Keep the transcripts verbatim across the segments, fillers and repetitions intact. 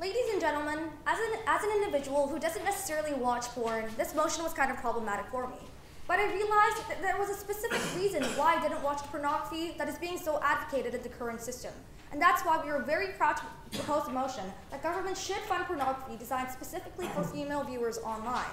Ladies and gentlemen, as an, as an individual who doesn't necessarily watch porn, this motion was kind of problematic for me. But I realized that there was a specific reason why I didn't watch the pornography that is being so advocated in the current system. And that's why we are very proud to propose a motion that government should fund pornography designed specifically for female viewers online.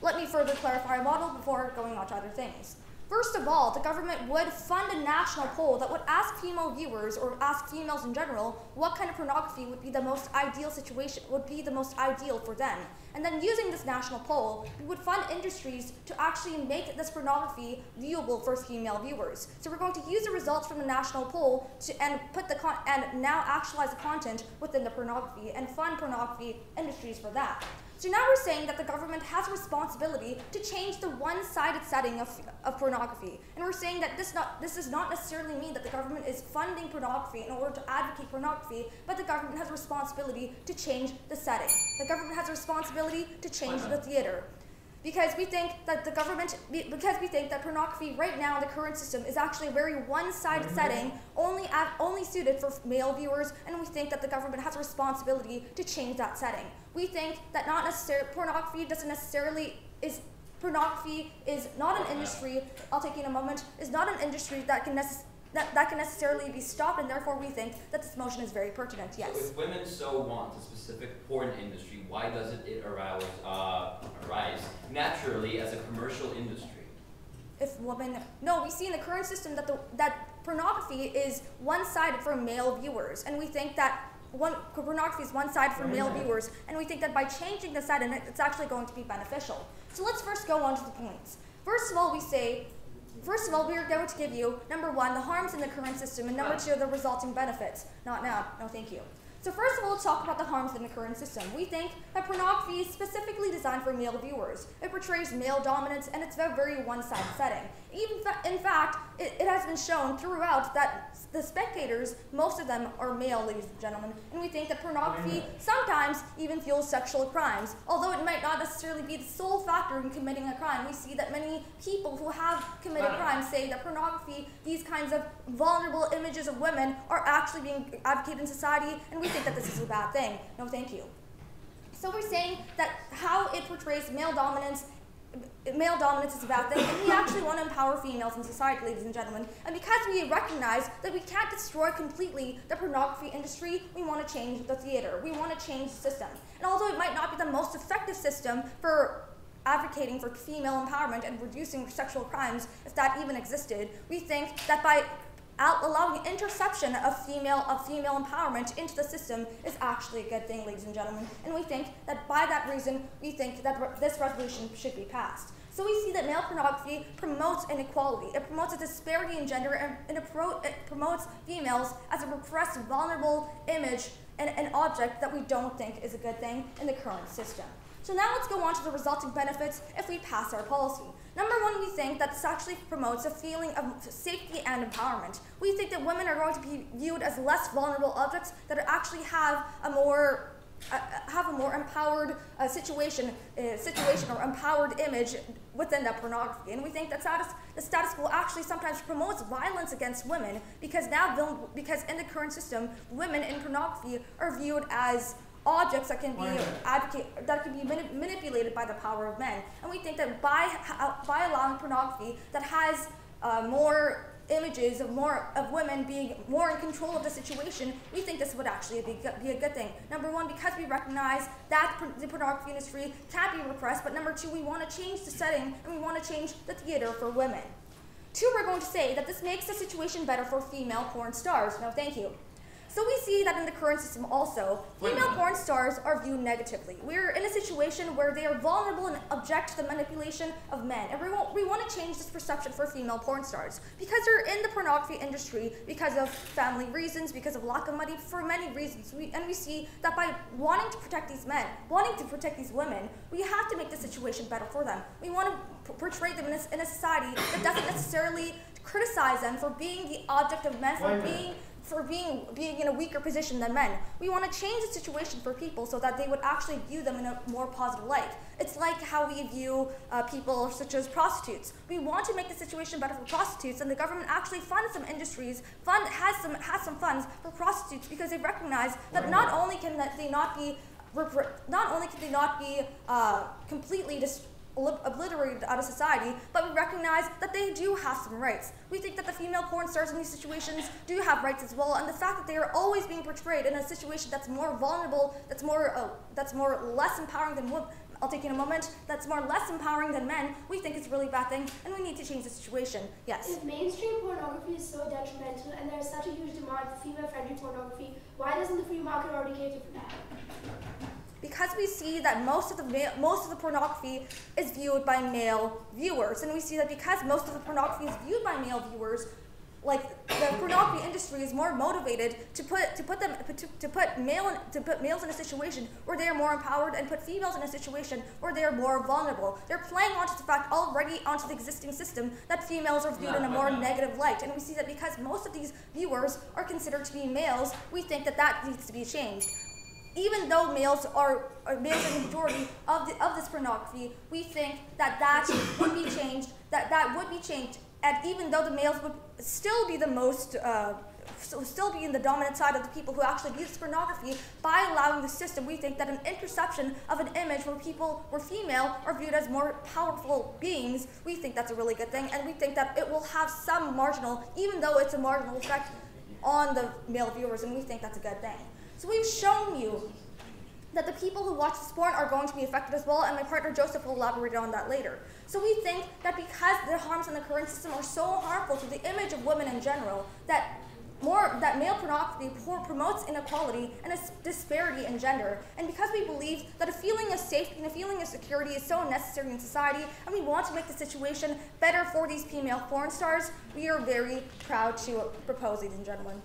Let me further clarify our model before going on to other things. First of all, the government would fund a national poll that would ask female viewers, or ask females in general, what kind of pornography would be the most ideal situation, would be the most ideal for them. And then using this national poll, we would fund industries to actually make this pornography viewable for female viewers. So we're going to use the results from the national poll to, and put the con and now actualize the content within the pornography and fund pornography industries for that. So now we're saying that the government has a responsibility to change the one-sided setting of, of pornography. And we're saying that this, not, this does not necessarily mean that the government is funding pornography in order to advocate pornography, but the government has a responsibility to change the setting. The government has a responsibility to change the theater. Because we think that the government, because we think that pornography right now in the current system is actually a very one-sided setting, only at, only suited for male viewers, and we think that the government has a responsibility to change that setting. We think that not necessarily pornography doesn't necessarily is pornography is not an industry. I'll take you in a moment. Is not an industry that can necessarily. That, that can necessarily be stopped, and therefore we think that this motion is very pertinent, yes. So if women so want a specific porn industry, why doesn't it arouse, uh, arise naturally as a commercial industry? If women, no, we see in the current system that, the, that pornography is one-sided for male viewers, and we think that One, pornography is one side for male viewers, and we think that by changing the side, it's actually going to be beneficial. So let's first go on to the points. First of all, we say, First of all, we are going to give you, number one, the harms in the current system, and number two, the resulting benefits. Not now. No, thank you. So first of all, let's talk about the harms in the current system. We think that pornography is specifically designed for male viewers. It portrays male dominance, and it's a very one-sided setting. Even fa in fact, it, it has been shown throughout that the spectators, most of them are male, ladies and gentlemen, and we think that pornography sometimes even fuels sexual crimes. Although it might not necessarily be the sole factor in committing a crime, we see that many people who have committed crimes say that pornography, these kinds of vulnerable images of women, are actually being advocated in society, and we think that this is a bad thing. No, thank you. So we're saying that how it portrays male dominance, male dominance is a bad thing, and we actually want to empower females in society, ladies and gentlemen. And because we recognize that we can't destroy completely the pornography industry, we want to change the theater. We want to change the system. And although it might not be the most effective system for advocating for female empowerment and reducing sexual crimes, if that even existed, we think that by Out allowing interception of female of female empowerment into the system is actually a good thing, ladies and gentlemen, and we think that by that reason, we think that re this resolution should be passed. So we see that male pornography promotes inequality. It promotes a disparity in gender, and, and it, pro it promotes females as a repressed, vulnerable image and an object that we don't think is a good thing in the current system. So now let's go on to the resulting benefits if we pass our policy. Number one, we think that this actually promotes a feeling of safety and empowerment. We think that women are going to be viewed as less vulnerable objects that actually have a more uh, have a more empowered uh, situation, uh, situation or empowered image within that pornography. And we think that status, the status quo actually sometimes promotes violence against women because now because in the current system, women in pornography are viewed as objects that can be advocate, that can be manip manipulated by the power of men, and we think that by by allowing pornography that has uh, more images of more of women being more in control of the situation, we think this would actually be be a good thing. Number one, because we recognize that the pornography industry can be repressed, but number two, we want to change the setting and we want to change the theater for women. Two, we're going to say that this makes the situation better for female porn stars. No, thank you. So we see that in the current system also, female porn stars are viewed negatively. We're in a situation where they are vulnerable and object to the manipulation of men. And we want, we want to change this perception for female porn stars. Because they're in the pornography industry, because of family reasons, because of lack of money, for many reasons. We, and we see that by wanting to protect these men, wanting to protect these women, we have to make the situation better for them. We want to portray them in a, in a society that doesn't necessarily criticize them for being the object of men, for being for being, being in a weaker position than men. We want to change the situation for people so that they would actually view them in a more positive light. It's like how we view uh, people such as prostitutes. We want to make the situation better for prostitutes, and the government actually funds some industries, fund, has, some, has some funds for prostitutes because they recognize that not only can they not be, not only can they not be uh, completely destroyed, obliterated out of society, but we recognize that they do have some rights. We think that the female porn stars in these situations do have rights as well, and the fact that they are always being portrayed in a situation that's more vulnerable, that's more, uh, that's more less empowering than women, I'll take in a moment, that's more less empowering than men, we think it's a really bad thing, and we need to change the situation, yes. If mainstream pornography is so detrimental, and there's such a huge demand for female-friendly pornography, why doesn't the free market already cater for that? Because we see that most of the male, most of the pornography is viewed by male viewers, and we see that because most of the pornography is viewed by male viewers, like the pornography industry is more motivated to put to put them to, to put male to put males in a situation where they are more empowered, and put females in a situation where they are more vulnerable. They're playing onto the fact already onto the existing system that females are viewed in a more negative light, and we see that because most of these viewers are considered to be males, we think that that needs to be changed. Even though males are, are males are the majority of the, of this pornography, we think that that would be changed. That that would be changed, and even though the males would still be the most, uh, still be in the dominant side of the people who actually view this pornography, by allowing the system, we think that an interception of an image where people, where female, are viewed as more powerful beings, we think that's a really good thing, and we think that it will have some marginal, even though it's a marginal effect, on the male viewers, and we think that's a good thing. So we've shown you that the people who watch this porn are going to be affected as well, and my partner Joseph will elaborate on that later. So we think that because the harms in the current system are so harmful to the image of women in general, that more that male pornography promotes inequality and a disparity in gender. And because we believe that a feeling of safety and a feeling of security is so necessary in society, and we want to make the situation better for these female porn stars, we are very proud to propose, ladies and gentlemen.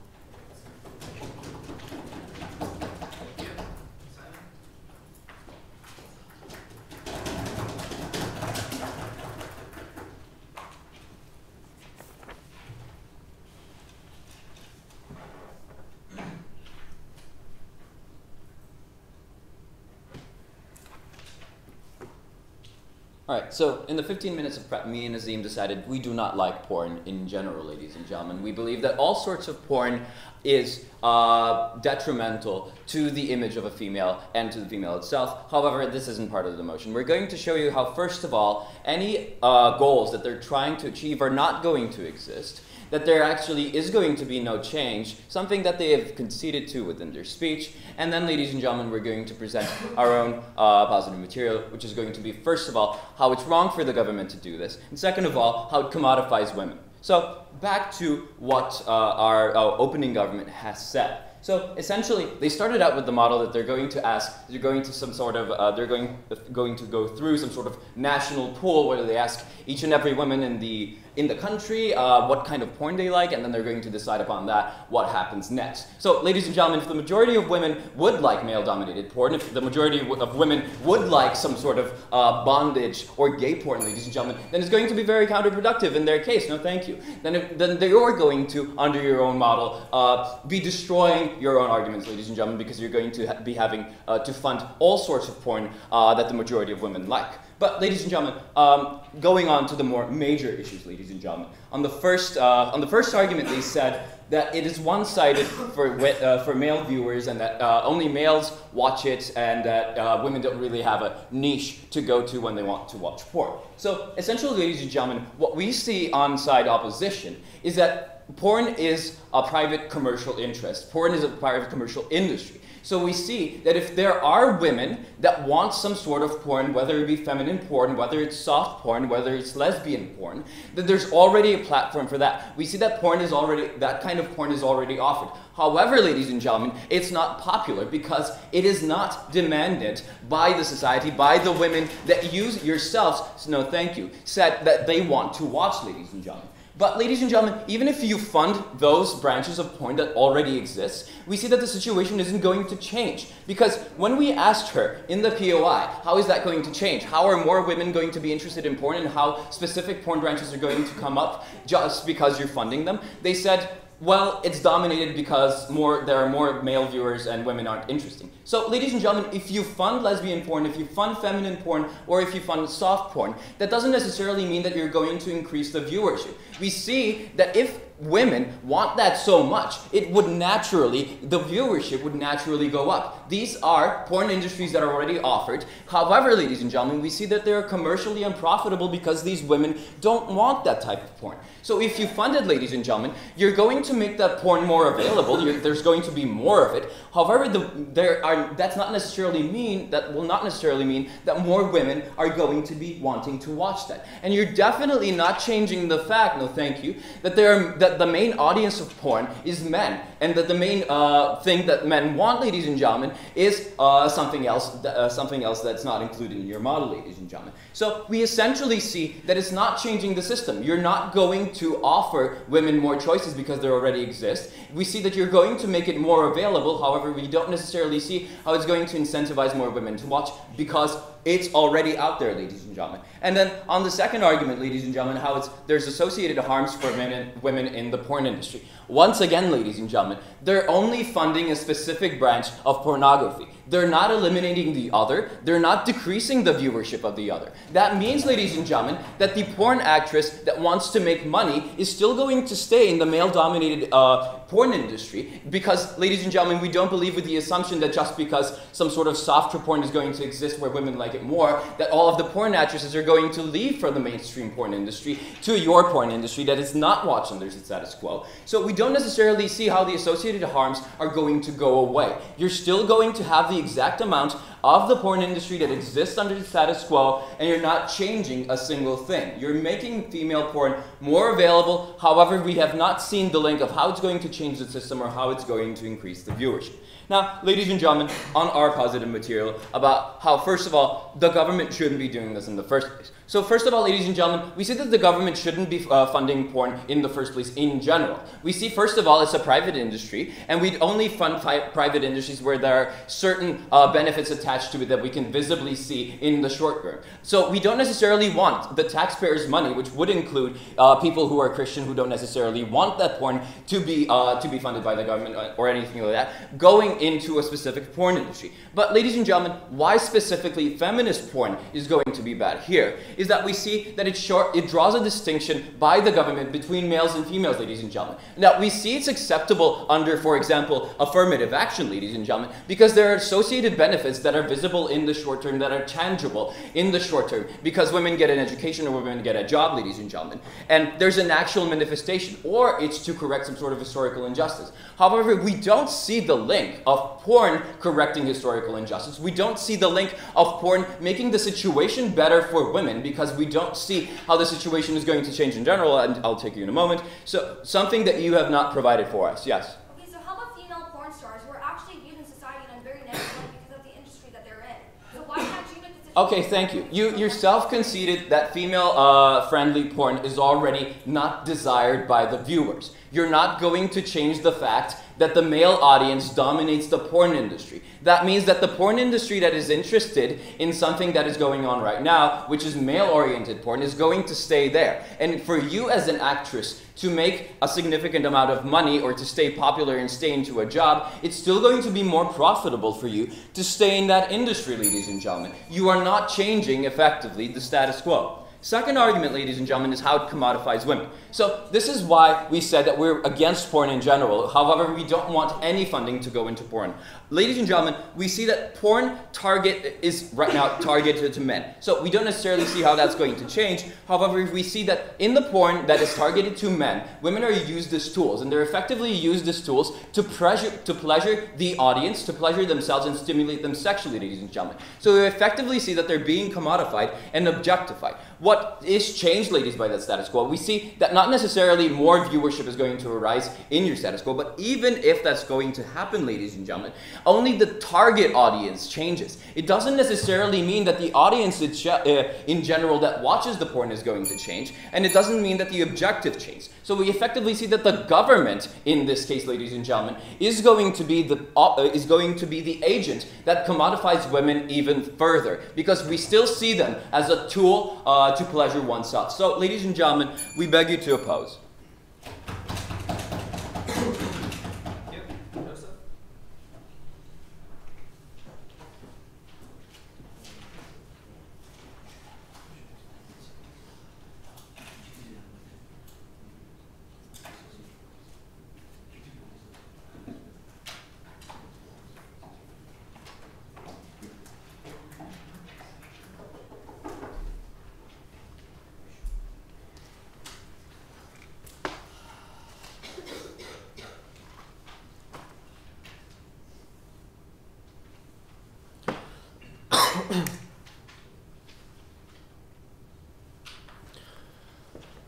All right, so in the fifteen minutes of prep, me and Azim decided we do not like porn in general, ladies and gentlemen. We believe that all sorts of porn is uh, detrimental to the image of a female and to the female itself. However, this isn't part of the motion. We're going to show you how, first of all, any uh, goals that they're trying to achieve are not going to exist, that there actually is going to be no change, something that they have conceded to within their speech. And then, ladies and gentlemen, we're going to present our own uh, positive material, which is going to be, first of all, how it's wrong for the government to do this, and second of all, how it commodifies women. So back to what uh, our uh, opening government has said. So essentially, they started out with the model that they're going to ask, they're going to some sort of, uh, they're going going to go through some sort of national pool where they ask each and every woman in the in the country uh, what kind of porn they like, and then they're going to decide upon that what happens next. So, ladies and gentlemen, if the majority of women would like male-dominated porn, if the majority of women would like some sort of uh, bondage or gay porn, ladies and gentlemen, then it's going to be very counterproductive in their case. No, thank you. Then, if, then they are going to, under your own model, uh, be destroying your own arguments, ladies and gentlemen, because you're going to ha be having uh, to fund all sorts of porn uh, that the majority of women like. But, ladies and gentlemen, um, going on to the more major issues, ladies and gentlemen. On the first, uh, on the first argument, they said that it is one-sided for uh, for male viewers, and that uh, only males watch it, and that uh, women don't really have a niche to go to when they want to watch porn. So, essentially, ladies and gentlemen, what we see on side opposition is that porn is a private commercial interest. Porn is a private commercial industry. So we see that if there are women that want some sort of porn, whether it be feminine porn, whether it's soft porn, whether it's lesbian porn, then there's already a platform for that. We see that porn is already, that kind of porn is already offered. However, ladies and gentlemen, it's not popular because it is not demanded by the society, by the women that you yourselves, no thank you, said that they want to watch, ladies and gentlemen. But, ladies and gentlemen, even if you fund those branches of porn that already exist, we see that the situation isn't going to change. Because when we asked her in the P O I, how is that going to change? How are more women going to be interested in porn, and how specific porn branches are going to come up just because you're funding them? They said, Well, it's dominated because more there are more male viewers and women aren't interesting. So, ladies and gentlemen, if you fund lesbian porn, if you fund feminine porn, or if you fund soft porn, that doesn't necessarily mean that you're going to increase the viewership. We see that if women want that so much, it would naturally, the viewership would naturally go up. These are porn industries that are already offered. However, ladies and gentlemen, we see that they are commercially unprofitable because these women don't want that type of porn. So if you fund it, ladies and gentlemen, you're going to make that porn more available. You're, there's going to be more of it. However, the, there are, that's not necessarily mean, that will not necessarily mean that more women are going to be wanting to watch that. And you're definitely not changing the fact, no thank you, that there are, that the main audience of porn is men, and that the main uh, thing that men want, ladies and gentlemen, is uh, something else, uh, something else that's not included in your model, ladies and gentlemen. So we essentially see that it's not changing the system. You're not going to offer women more choices because they already exist. We see that you're going to make it more available. However, we don't necessarily see how it's going to incentivize more women to watch because it's already out there, ladies and gentlemen. And then on the second argument, ladies and gentlemen, how it's, there's associated harms for men and women in the porn industry. Once again, ladies and gentlemen, they're only funding a specific branch of pornography. They're not eliminating the other. They're not decreasing the viewership of the other. That means, ladies and gentlemen, that the porn actress that wants to make money is still going to stay in the male-dominated uh, porn industry because, ladies and gentlemen, we don't believe with the assumption that just because some sort of softer porn is going to exist where women like it more, that all of the porn actresses are going to leave from the mainstream porn industry to your porn industry that is not watched under its status quo. So we don't necessarily see how the associated harms are going to go away. You're still going to have the exact amount of the porn industry that exists under the status quo, and you're not changing a single thing. You're making female porn more available. However, we have not seen the link of how it's going to change the system or how it's going to increase the viewership. Now, ladies and gentlemen, on our positive material about how, first of all, the government shouldn't be doing this in the first place. So first of all, ladies and gentlemen, we see that the government shouldn't be uh, funding porn in the first place in general. We see, first of all, it's a private industry, and we'd only fund private industries where there are certain uh, benefits attached to it that we can visibly see in the short term. So we don't necessarily want the taxpayers' money, which would include uh, people who are Christian who don't necessarily want that porn to be, uh, to be funded by the government or anything like that, going into a specific porn industry. But ladies and gentlemen, why specifically feminist porn is going to be bad here is that we see that it, short, it draws a distinction by the government between males and females, ladies and gentlemen. Now, we see it's acceptable under, for example, affirmative action, ladies and gentlemen, because there are associated benefits that are visible in the short term, that are tangible in the short term, because women get an education or women get a job, ladies and gentlemen, and there's an actual manifestation, or it's to correct some sort of historical injustice. However, we don't see the link of porn correcting historical injustice. We don't see the link of porn making the situation better for women because we don't see how the situation is going to change in general, and I'll take you in a moment. So, something that you have not provided for us, yes? Okay, so how about female porn stars who are actually viewed in society in a very negative way because of the industry that they're in? So why can't you make the situation? Okay, thank you. You yourself conceded that female-friendly uh, porn is already not desired by the viewers. You're not going to change the fact that the male audience dominates the porn industry. That means that the porn industry that is interested in something that is going on right now, which is male-oriented porn, is going to stay there. And for you as an actress to make a significant amount of money or to stay popular and stay into a job, it's still going to be more profitable for you to stay in that industry, ladies and gentlemen. You are not changing, effectively, the status quo. Second argument, ladies and gentlemen, is how it commodifies women. So this is why we said that we're against porn in general. However, we don't want any funding to go into porn. Ladies and gentlemen, we see that porn target is right now targeted to men. So we don't necessarily see how that's going to change. However, we see that in the porn that is targeted to men, women are used as tools, and they're effectively used as tools to pressure, to pleasure the audience, to pleasure themselves and stimulate them sexually, ladies and gentlemen. So we effectively see that they're being commodified and objectified. What is changed, ladies, by that status quo? We see that not necessarily more viewership is going to arise in your status quo, but even if that's going to happen, ladies and gentlemen, only the target audience changes. It doesn't necessarily mean that the audience in general that watches the porn is going to change, and it doesn't mean that the objective changes. So we effectively see that the government, in this case, ladies and gentlemen, is going to be the, uh, is going to be the agent that commodifies women even further, because we still see them as a tool uh, to to pleasure oneself. So, ladies and gentlemen, we beg you to oppose.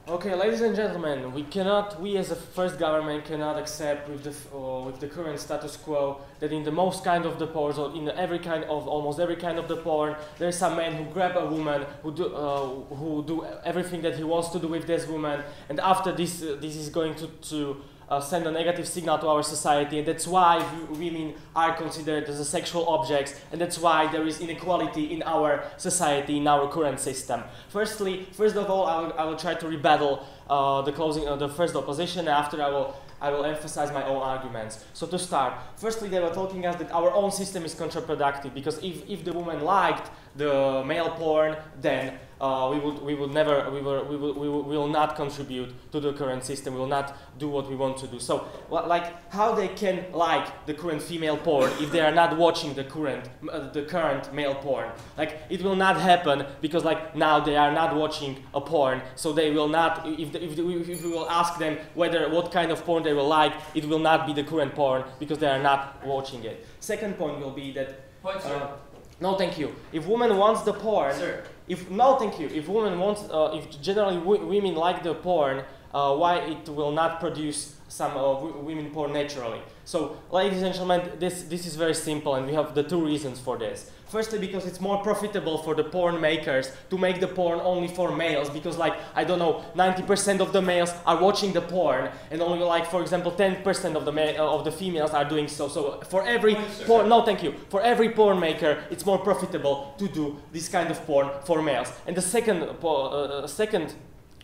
Okay, ladies and gentlemen, we cannot, we as a first government cannot accept with the, uh, with the current status quo that in the most kind of the porn, or in every kind of, almost every kind of the porn, there's some man who grab a woman, who do, uh, who do everything that he wants to do with this woman, and after this, uh, this is going to, to uh, send a negative signal to our society, and that's why women are considered as a sexual objects, and that's why there is inequality in our society, in our current system. Firstly, first of all, I will, I will try to rebuttal uh, the closing, uh, the first opposition, and after I will, I will emphasize my own arguments. So to start, firstly, they were telling us that our own system is counterproductive, because if, if the woman liked the male porn, then Uh, we would, we would never, we were, we will, we will, we will not contribute to the current system. We will not do what we want to do. So, like, how they can like the current female porn if they are not watching the current, uh, the current male porn? Like, it will not happen because, like, now they are not watching a porn. So they will not. If the, if, the, if we will ask them whether what kind of porn they will like, it will not be the current porn because they are not watching it. Second point will be that. Point, uh, no, thank you. If woman wants the porn. Sir. If no, thank you. If women want, uh, if generally w women like the porn, uh, why it will not produce some uh, women porn naturally? So, ladies and gentlemen, this this is very simple, and we have the two reasons for this. Firstly, because it's more profitable for the porn makers to make the porn only for males, because, like, I don't know, ninety percent of the males are watching the porn, and only, like, for example, ten percent of the uh, of the females are doing so. So for every porn, no, thank you. For every porn maker, it's more profitable to do this kind of porn for males. And the second uh, second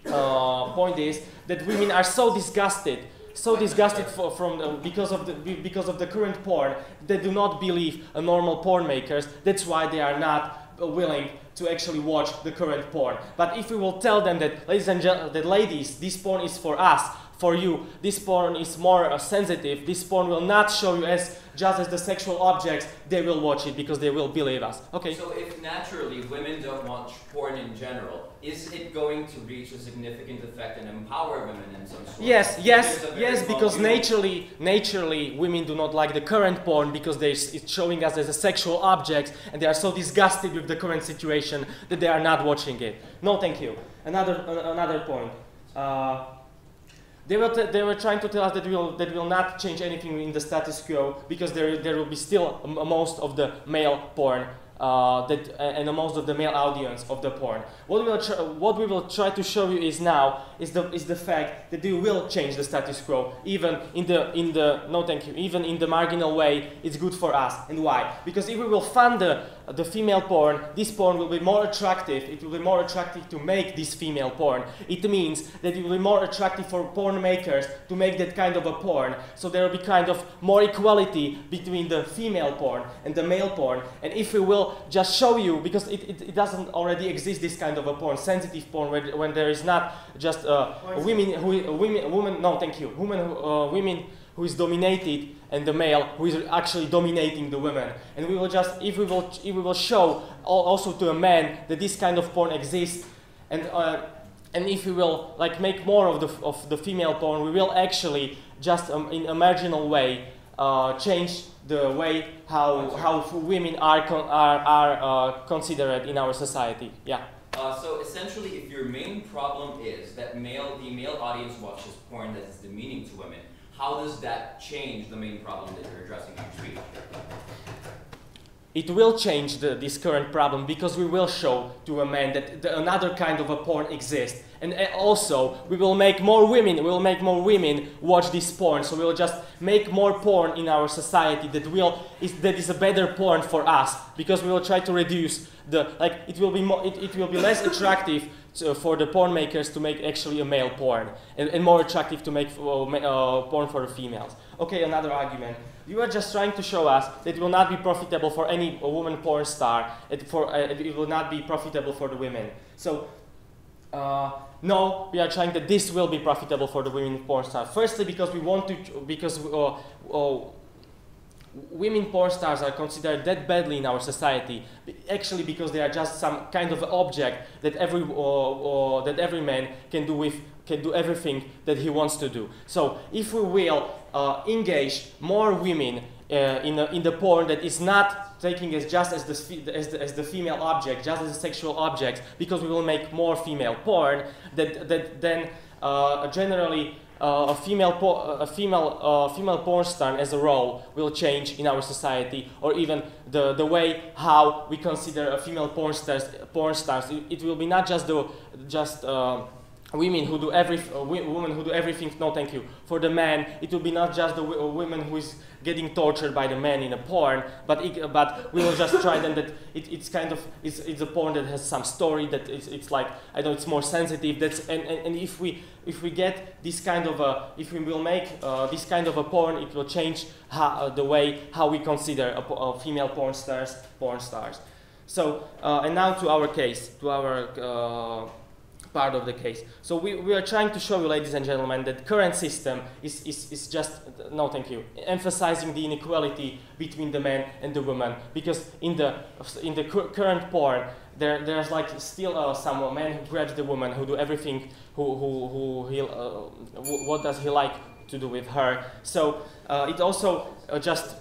uh, point is that women are so disgusted. So disgusted for, from uh, because of the because of the current porn, they do not believe uh, normal porn makers. That's why they are not uh, willing to actually watch the current porn. But if we will tell them that, ladies and that ladies, this porn is for us, for you. This porn is more uh, sensitive. This porn will not show you as just as the sexual objects. They will watch it because they will believe us. Okay. So if naturally women don't watch porn in general, is it going to reach a significant effect and empower women in some sort? Yes, yes, yes, because naturally, naturally, women do not like the current porn because they, it's showing us as a sexual object, and they are so disgusted with the current situation that they are not watching it. No, thank you. Another, uh, another point. Uh, They were, t they were trying to tell us that we will, that will not change anything in the status quo because there, there will be still most of the male porn uh, that, and most of the male audience of the porn. What we will, tr what we will try to show you is now is the, is the fact that you will change the status quo, even in the, in the, no thank you, even in the marginal way. It's good for us. And why? Because if we will fund the, the female porn, this porn will be more attractive. It will be more attractive to make this female porn. It means that it will be more attractive for porn makers to make that kind of a porn. So there will be kind of more equality between the female porn and the male porn. And if we will just show you, because it, it, it doesn't already exist, this kind of a porn, sensitive porn, where, when there is not just uh, women who, women, women, no thank you, women, uh, women who is dominated, and the male who is actually dominating the women. And we will just, if we will, if we will show also to a man that this kind of porn exists, and uh, and if we will, like, make more of the of the female porn, we will actually just um, in a marginal way uh, change the way how how women are con are are uh, considered in our society. Yeah. Uh, so essentially, if your main problem is that male the male audience watches porn that is demeaning to women, how does that change the main problem that you're addressing in your treaty? It will change the, this current problem, because we will show to a man that the, another kind of a porn exists. And uh, also, we will make more women, we will make more women watch this porn. So we will just make more porn in our society that, will, is, that is a better porn for us. Because we will try to reduce the, like, it will be, more, it, it will be less attractive to, for the porn makers to make actually a male porn, and, and more attractive to make uh, uh, porn for the females. Okay, another argument. You are just trying to show us that it will not be profitable for any woman porn star. It, for, uh, it will not be profitable for the women. So, uh, no, we are trying that this will be profitable for the women porn star. Firstly, because we want to, because uh, uh, women porn stars are considered that badly in our society, actually because they are just some kind of object that every, uh, uh, that every man can do with, can do everything that he wants to do. So if we will uh, engage more women Uh, in, a, in the porn that is not taking as just as the, as the, as the female object, just as a sexual object, because we will make more female porn, that, that then uh, generally uh, a female, por a female, uh, female porn star as a role will change in our society, or even the, the way how we consider a female porn stars. Porn stars. It, it will be not just the, just, uh, women who do every uh, women who do everything. No, thank you. For the men, it will be not just the w women who is getting tortured by the men in a porn, but it, but we will just try them that it, it's kind of it's it's a porn that has some story that it's, it's like I don't know, it's more sensitive. That's and, and and if we if we get this kind of a if we will make uh, this kind of a porn, it will change how, uh, the way how we consider a, a female porn stars porn stars. So uh, and now to our case, to our. Uh, part of the case. So we, we are trying to show you, ladies and gentlemen, that current system is, is, is just, no thank you, emphasizing the inequality between the men and the women, because in the, in the current porn, there, there's like still uh, some men who grabs the woman, who do everything, who, who, who he, uh, what does he like to do with her. So uh, it also uh, just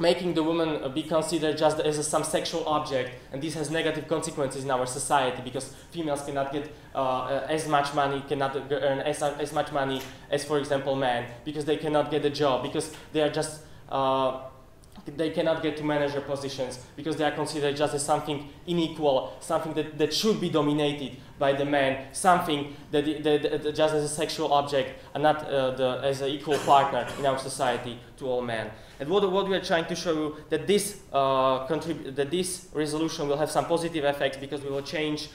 making the woman be considered just as a, some sexual object, and this has negative consequences in our society because females cannot get uh, as much money, cannot earn as, as much money as, for example, men, because they cannot get a job, because they are just uh, they cannot get to manager positions, because they are considered just as something unequal, something that, that should be dominated by the man, something that, that, that just as a sexual object and not uh, the, as an equal partner in our society to all men. And what, what we are trying to show you that this, uh, contrib that this resolution will have some positive effects, because we will change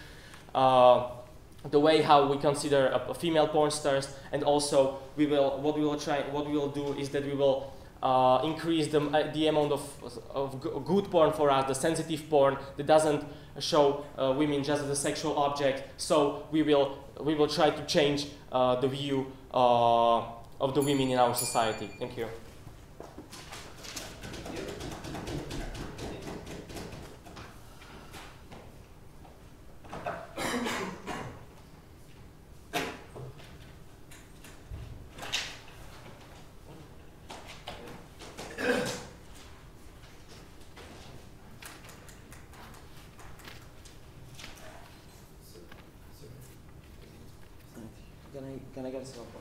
uh, the way how we consider a, a female porn stars, and also we will, what, we will try, what we will do is that we will Uh, increase the, uh, the amount of, of good porn for us, the sensitive porn that doesn't show uh, women just as a sexual object. So we will, we will try to change uh, the view uh, of the women in our society. Thank you. Can I get a cell phone?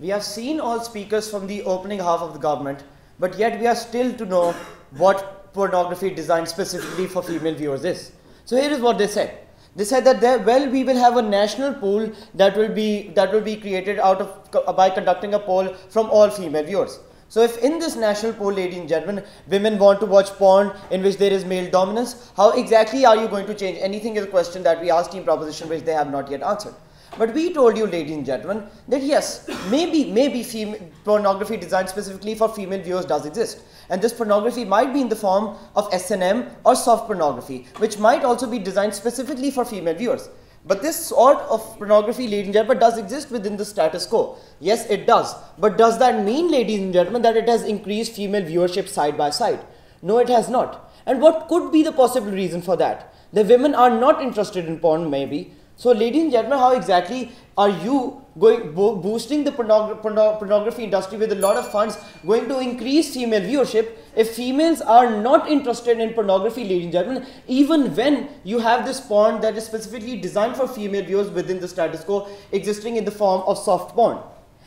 We have seen all speakers from the opening half of the government, but yet we are still to know what pornography designed specifically for female viewers is. So here is what they said. They said that there, well, we will have a national pool that will be, that will be created out of, by conducting a poll from all female viewers. So if in this national poll, ladies and gentlemen, women want to watch porn in which there is male dominance, how exactly are you going to change anything is a question that we asked in proposition which they have not yet answered. But we told you, ladies and gentlemen, that yes, maybe, maybe fem pornography designed specifically for female viewers does exist. And this pornography might be in the form of S and M or soft pornography, which might also be designed specifically for female viewers. But this sort of pornography, ladies and gentlemen, does exist within the status quo. Yes, it does. But does that mean, ladies and gentlemen, that it has increased female viewership side by side? No, it has not. And what could be the possible reason for that? The women are not interested in porn, maybe. So, ladies and gentlemen, how exactly are you going bo boosting the pornog pornog pornography industry with a lot of funds going to increase female viewership if females are not interested in pornography, ladies and gentlemen, even when you have this porn that is specifically designed for female viewers within the status quo existing in the form of soft porn?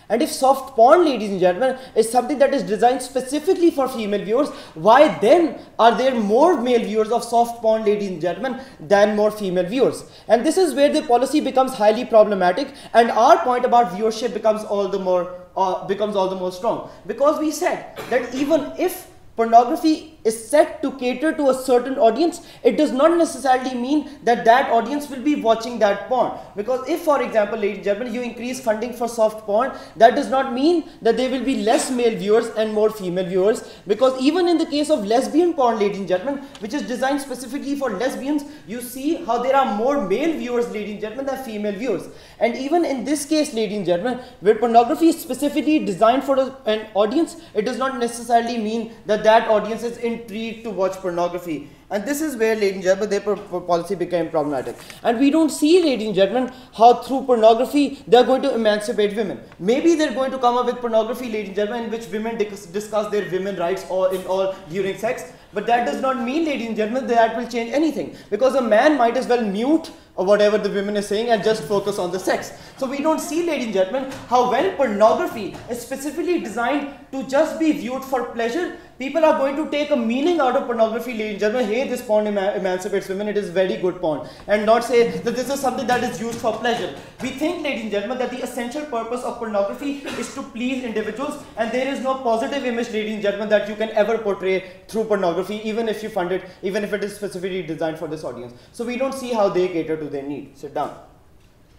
And if soft porn, ladies and gentlemen, is something that is designed specifically for female viewers, why then are there more male viewers of soft porn, ladies and gentlemen, than more female viewers? And this is where the policy becomes highly problematic, and our point about viewership becomes all the more, uh, becomes all the more strong. Because we said that even if pornography is set to cater to a certain audience, it does not necessarily mean that that audience will be watching that porn. Because if, for example, ladies and gentlemen, you increase funding for soft porn, that does not mean that there will be less male viewers and more female viewers, because even in the case of lesbian porn, ladies and gentlemen, which is designed specifically for lesbians, you see how there are more male viewers, ladies and gentlemen, than female viewers. And even in this case, ladies and gentlemen, where pornography is specifically designed for a, an audience, it does not necessarily mean that that audience is intrigued to watch pornography. And this is where, ladies and gentlemen, their policy became problematic. And we don't see, ladies and gentlemen, how through pornography they're going to emancipate women. Maybe they're going to come up with pornography, ladies and gentlemen, in which women discuss their women rights or in all during sex. But that does not mean, ladies and gentlemen, that will change anything. Because a man might as well mute or whatever the women is saying and just focus on the sex. So we don't see, ladies and gentlemen, how when pornography is specifically designed to just be viewed for pleasure, people are going to take a meaning out of pornography, ladies and gentlemen. Hey, this porn eman emancipates women, it is very good porn. And not say that this is something that is used for pleasure. We think, ladies and gentlemen, that the essential purpose of pornography is to please individuals, and there is no positive image, ladies and gentlemen, that you can ever portray through pornography, even if you fund it, even if it is specifically designed for this audience. So we don't see how they cater to their need. Sit down.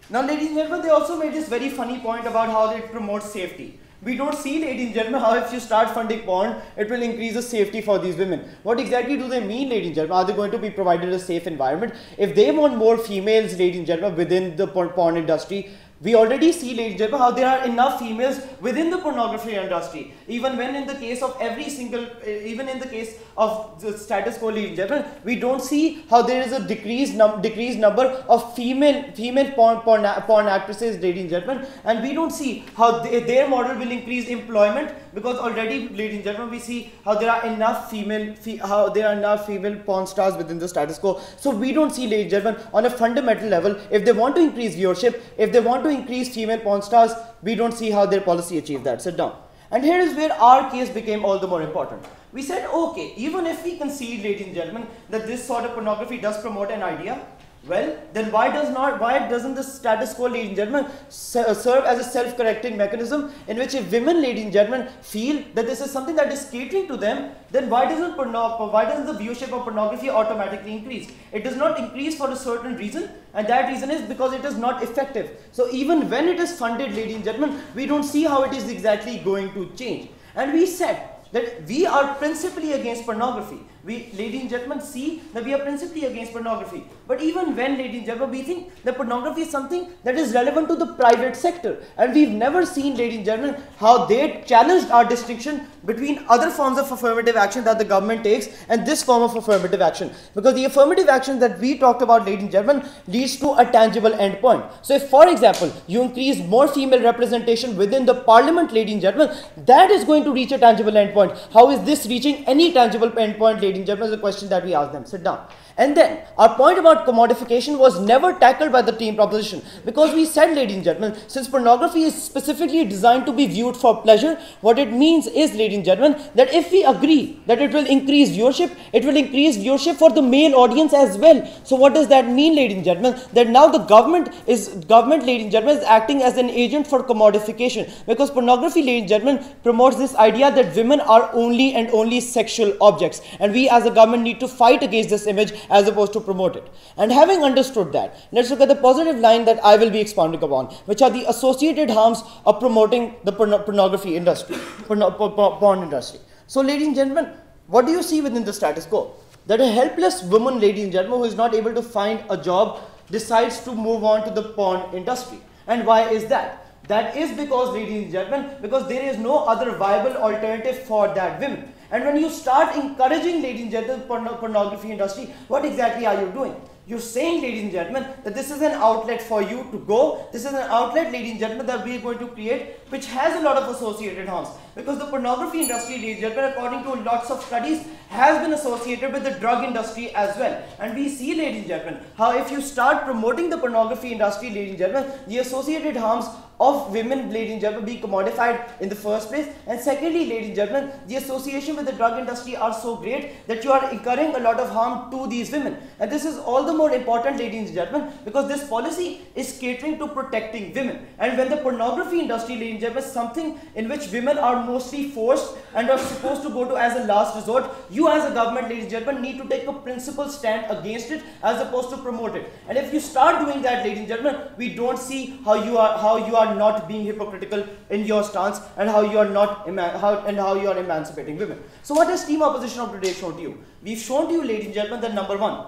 Now, ladies and gentlemen, they also made this very funny point about how it promotes safety. We don't see, ladies and gentlemen, how if you start funding porn, it will increase the safety for these women. What exactly do they mean, ladies and gentlemen? Are they going to be provided a safe environment? If they want more females, ladies and gentlemen, within the porn industry, we already see, ladies and gentlemen, how there are enough females within the pornography industry. Even when in the case of every single, even in the case of the status quo, ladies and gentlemen, we don't see how there is a decreased, num decreased number of female female porn, porn, porn actresses, ladies and gentlemen. And we don't see how they, their model will increase employment, because already, ladies and gentlemen, we see how there are enough female, fe how there are enough female porn stars within the status quo. So we don't see, ladies and gentlemen, on a fundamental level, if they want to increase viewership, if they want to increase female porn stars, we don't see how their policy achieved that. Sit down. And here is where our case became all the more important. We said, okay, even if we concede, ladies and gentlemen, that this sort of pornography does promote an idea, well, then why does not, why doesn't the status quo, ladies and gentlemen, serve as a self-correcting mechanism in which if women, ladies and gentlemen, feel that this is something that is catering to them, then why doesn't porno, why doesn't the viewership of pornography automatically increase? It does not increase for a certain reason, and that reason is because it is not effective. So even when it is funded, ladies and gentlemen, we don't see how it is exactly going to change. And we said that we are principally against pornography. We, ladies and gentlemen, see that we are principally against pornography. But even when, ladies and gentlemen, we think that pornography is something that is relevant to the private sector. And we've never seen, ladies and gentlemen, how they challenged our distinction between other forms of affirmative action that the government takes and this form of affirmative action. Because the affirmative action that we talked about, ladies and gentlemen, leads to a tangible end point. So if, for example, you increase more female representation within the parliament, ladies and gentlemen, that is going to reach a tangible end point. How is this reaching any tangible end point, ladies and gentlemen, is a question that we asked them. Sit down. And then our point about commodification was never tackled by the team proposition, because we said, ladies and gentlemen, since pornography is specifically designed to be viewed for pleasure, what it means is, ladies and gentlemen, that if we agree that it will increase viewership, it will increase viewership for the male audience as well. So what does that mean, ladies and gentlemen? That now the government is government, ladies and gentlemen, is acting as an agent for commodification, because pornography, ladies and gentlemen, promotes this idea that women are only and only sexual objects, and we as a government need to fight against this image as opposed to promote it. And having understood that, let's look at the positive line that I will be expounding upon, which are the associated harms of promoting the porn pornography industry, porn porn industry. So, ladies and gentlemen, what do you see within the status quo? That a helpless woman, ladies and gentlemen, who is not able to find a job decides to move on to the porn industry. And why is that? That is because, ladies and gentlemen, because there is no other viable alternative for that woman. And when you start encouraging, ladies and gentlemen, porno pornography industry, what exactly are you doing? You're saying, ladies and gentlemen, that this is an outlet for you to go. This is an outlet, ladies and gentlemen, that we are going to create, which has a lot of associated harms. Because the pornography industry, ladies and gentlemen, according to lots of studies, has been associated with the drug industry as well. And we see, ladies and gentlemen, how if you start promoting the pornography industry, ladies and gentlemen, the associated harms of women, ladies and gentlemen, be commodified in the first place. And secondly, ladies and gentlemen, the association with the drug industry are so great that you are incurring a lot of harm to these women. And this is all the more important, ladies and gentlemen, because this policy is catering to protecting women. And when the pornography industry, ladies and gentlemen, is something in which women are are mostly forced and are supposed to go to as a last resort. You as a government, ladies and gentlemen, need to take a principled stand against it as opposed to promote it. And if you start doing that, ladies and gentlemen, we don't see how you are how you are not being hypocritical in your stance and how you are not how, and how you are emancipating women. So what has Team Opposition of today shown to you? We've shown to you, ladies and gentlemen, that number one,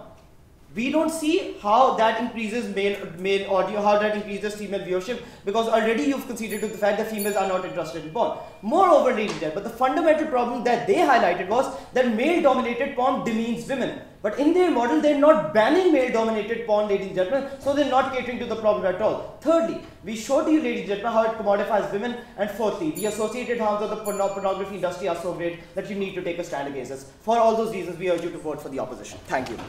we don't see how that increases male male audio, how that increases female viewership, because already you've conceded to the fact that females are not interested in porn. Moreover, ladies and gentlemen, the fundamental problem that they highlighted was that male-dominated porn demeans women. But in their model, they're not banning male-dominated porn, ladies and gentlemen, so they're not catering to the problem at all. Thirdly, we show to you, ladies and gentlemen, how it commodifies women. And fourthly, the associated harms of the pornography industry are so great that you need to take a stand against us. For all those reasons, we urge you to vote for the opposition. Thank you.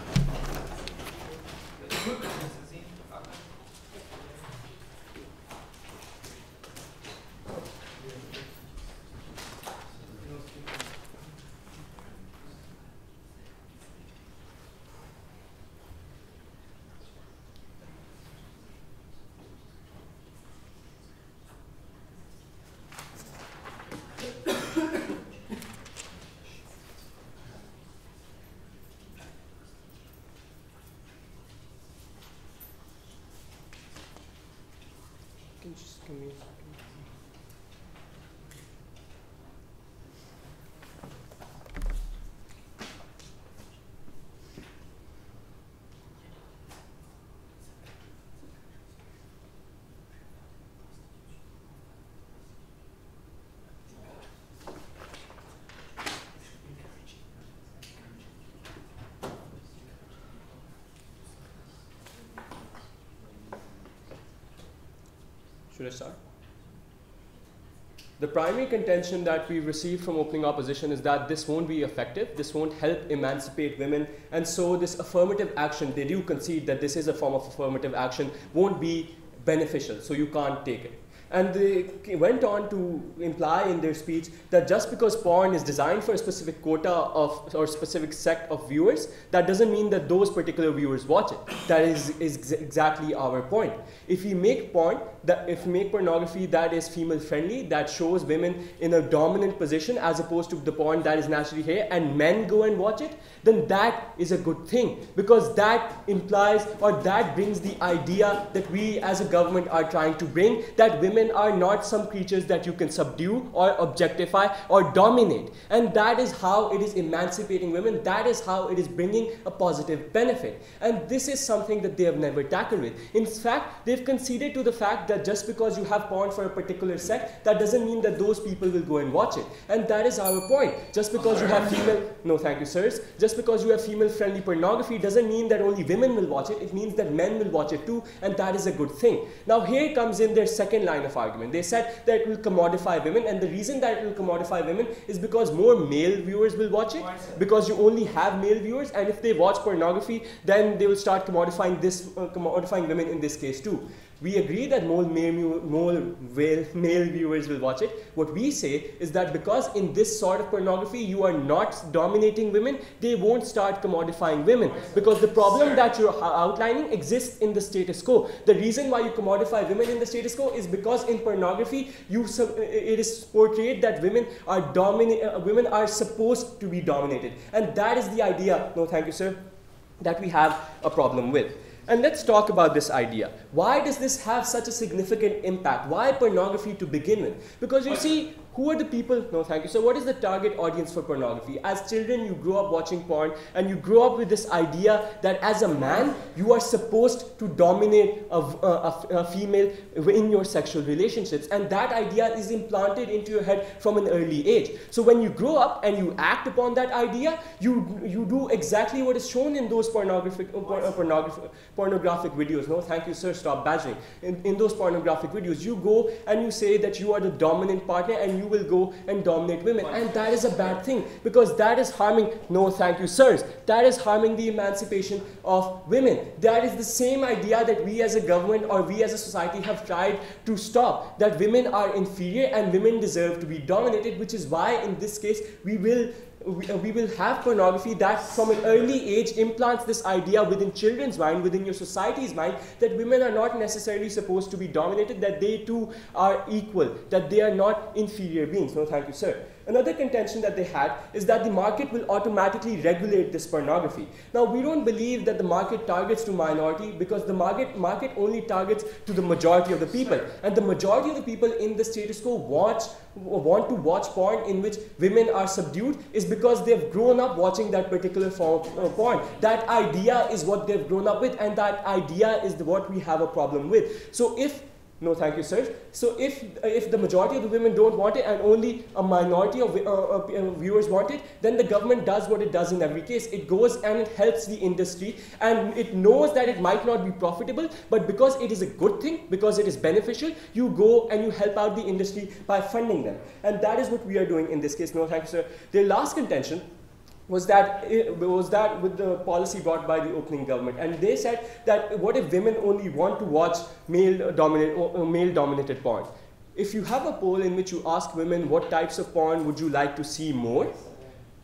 Start. The primary contention that we received from opening opposition is that this won't be effective, this won't help emancipate women, and so this affirmative action, they do concede that this is a form of affirmative action, won't be beneficial, so you can't take it. And they went on to imply in their speech that just because porn is designed for a specific quota of or specific sect of viewers, that doesn't mean that those particular viewers watch it. That is, is exactly our point. If we make porn, that if we make pornography that is female friendly, that shows women in a dominant position as opposed to the porn that is naturally here, and men go and watch it, then that is a good thing, because that implies or that brings the idea that we as a government are trying to bring, that women are not some creatures that you can subdue or objectify or dominate. And that is how it is emancipating women. That is how it is bringing a positive benefit. And this is something that they have never tackled with. In fact, they've conceded to the fact that just because you have porn for a particular sect, that doesn't mean that those people will go and watch it. And that is our point. Just because you have female, no thank you sirs, just because you have female-friendly pornography doesn't mean that only women will watch it. It means that men will watch it too, and that is a good thing. Now here comes in their second line of argument. They said that it will commodify women, and the reason that it will commodify women is because more male viewers will watch it, because you only have male viewers, and if they watch pornography, then they will start commodifying this, uh, commodifying women in this case too. We agree that more male, more male viewers will watch it. What we say is that because in this sort of pornography you are not dominating women, they won't start commodifying women, because the problem that you're outlining exists in the status quo. The reason why you commodify women in the status quo is because in pornography you it is portrayed that women are dominant, women are supposed to be dominated, and that is the idea, no thank you sir, that we have a problem with. And let's talk about this idea. Why does this have such a significant impact? Why pornography to begin with? Because you see, who are the people? No, thank you. So what is the target audience for pornography? As children, you grow up watching porn, and you grow up with this idea that as a man, you are supposed to dominate a, a, a female in your sexual relationships. And that idea is implanted into your head from an early age. So when you grow up and you act upon that idea, you, you do exactly what is shown in those pornographic, uh, por, uh, pornographic, pornographic videos. No, thank you, sir. Stop badgering. In, in those pornographic videos, you go and you say that you are the dominant partner, and you you will go and dominate women, and that is a bad thing, because that is harming, no thank you sirs, that is harming the emancipation of women. That is the same idea that we as a government or we as a society have tried to stop, that women are inferior and women deserve to be dominated, which is why in this case we will we, uh, we will have pornography that from an early age implants this idea within children's mind, within your society's mind, that women are not necessarily supposed to be dominated, that they too are equal, that they are not inferior beings. No, thank you, sir. Another contention that they had is that the market will automatically regulate this pornography. Now, we don't believe that the market targets to minority, because the market, market only targets to the majority of the people. And the majority of the people in the status quo watch, want to watch porn in which women are subdued is because they've grown up watching that particular form of porn. That idea is what they've grown up with, and that idea is what we have a problem with. So if No, thank you, sir. So if, if the majority of the women don't want it and only a minority of uh, uh, viewers want it, then the government does what it does in every case. It goes and it helps the industry, and it knows that it might not be profitable, but because it is a good thing, because it is beneficial, you go and you help out the industry by funding them. And that is what we are doing in this case. No, thank you, sir. Their last contention was that, was that with the policy brought by the opening government. And they said that what if women only want to watch male-dominate, male-dominated porn? If you have a poll in which you ask women what types of porn would you like to see more,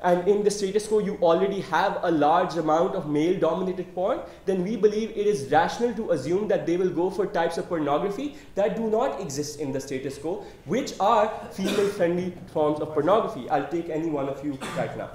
and in the status quo you already have a large amount of male-dominated porn, then we believe it is rational to assume that they will go for types of pornography that do not exist in the status quo, which are female-friendly forms of pornography. I'll take any one of you right now.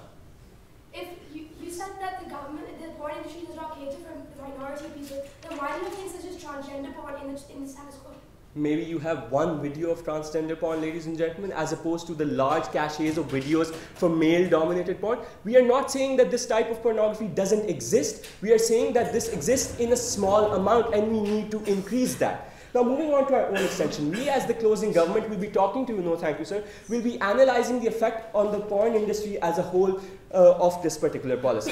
If you, you said that the government, the porn industry does not cater for minority people, then why do you think such as transgender porn in the, in the status quo? Maybe you have one video of transgender porn, ladies and gentlemen, as opposed to the large caches of videos for male-dominated porn. We are not saying that this type of pornography doesn't exist. We are saying that this exists in a small amount, and we need to increase that. Now, moving on to our own extension, we as the closing government will be talking to you, no thank you sir, will be analyzing the effect on the porn industry as a whole uh, of this particular policy.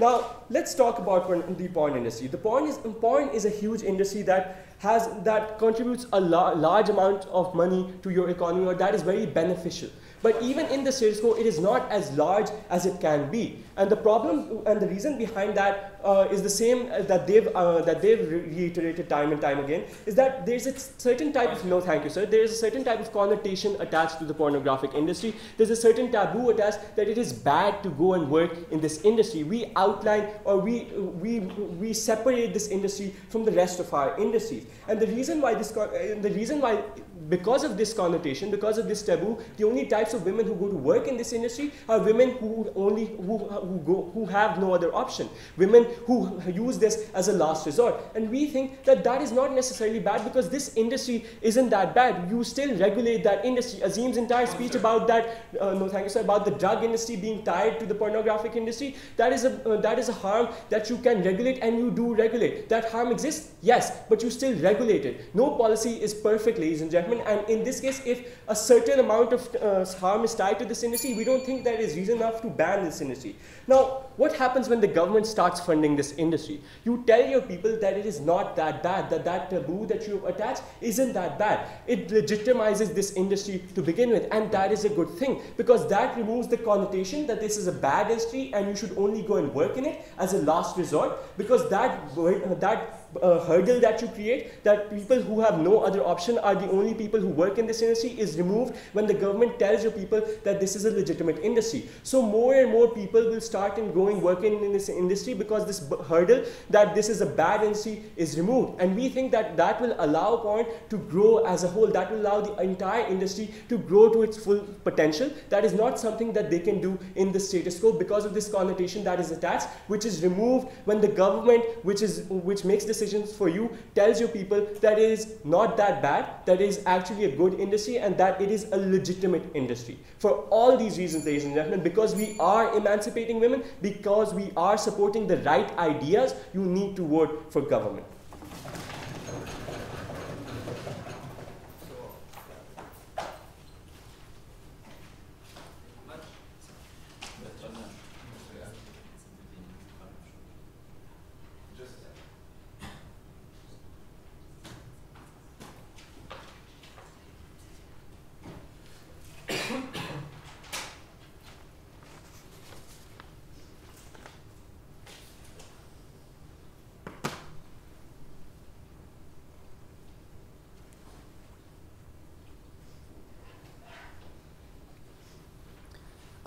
Now, let's talk about porn, the porn industry. The porn is, porn is a huge industry that has, that contributes a la large amount of money to your economy, or that is very beneficial. But even in the status quo, it is not as large as it can be. And the problem and the reason behind that uh, is the same as that they've, uh, that they've reiterated time and time again, is that there's a certain type of, no thank you sir, there's a certain type of connotation attached to the pornographic industry. There's a certain taboo attached that it is bad to go and work in this industry. We outline or we, we, we separate this industry from the rest of our industries. And the reason why this, the reason why, because of this connotation, because of this taboo, the only types of women who go to work in this industry are women who only who, who go who have no other option, women who use this as a last resort. And we think that that is not necessarily bad, because this industry isn't that bad. You still regulate that industry. Azim's entire speech about that, uh, no thank you sir, about the drug industry being tied to the pornographic industry, that is a uh, that is a harm that you can regulate, and you do regulate. That harm exists, yes, but you still regulate it. No policy is perfect, ladies and gentlemen. And in this case, if a certain amount of uh, harm is tied to this industry, we don't think that is reason enough to ban this industry. Now, what happens when the government starts funding this industry? You tell your people that it is not that bad, that that taboo that you attach isn't that bad. It legitimizes this industry to begin with, and that is a good thing, because that removes the connotation that this is a bad industry and you should only go and work in it as a last resort, because that, uh, that Uh, hurdle that you create, that people who have no other option are the only people who work in this industry, is removed when the government tells your people that this is a legitimate industry. So more and more people will start in going working in this industry, because this b hurdle that this is a bad industry is removed. And we think that that will allow porn to grow as a whole. That will allow the entire industry to grow to its full potential. That is not something that they can do in the status quo, because of this connotation that is attached, which is removed when the government, which is which makes this decisions for you, tells your people that it is not that bad, that it is actually a good industry, and that it is a legitimate industry. For all these reasons, ladies and gentlemen, because we are emancipating women, because we are supporting the right ideas, you need to vote for government.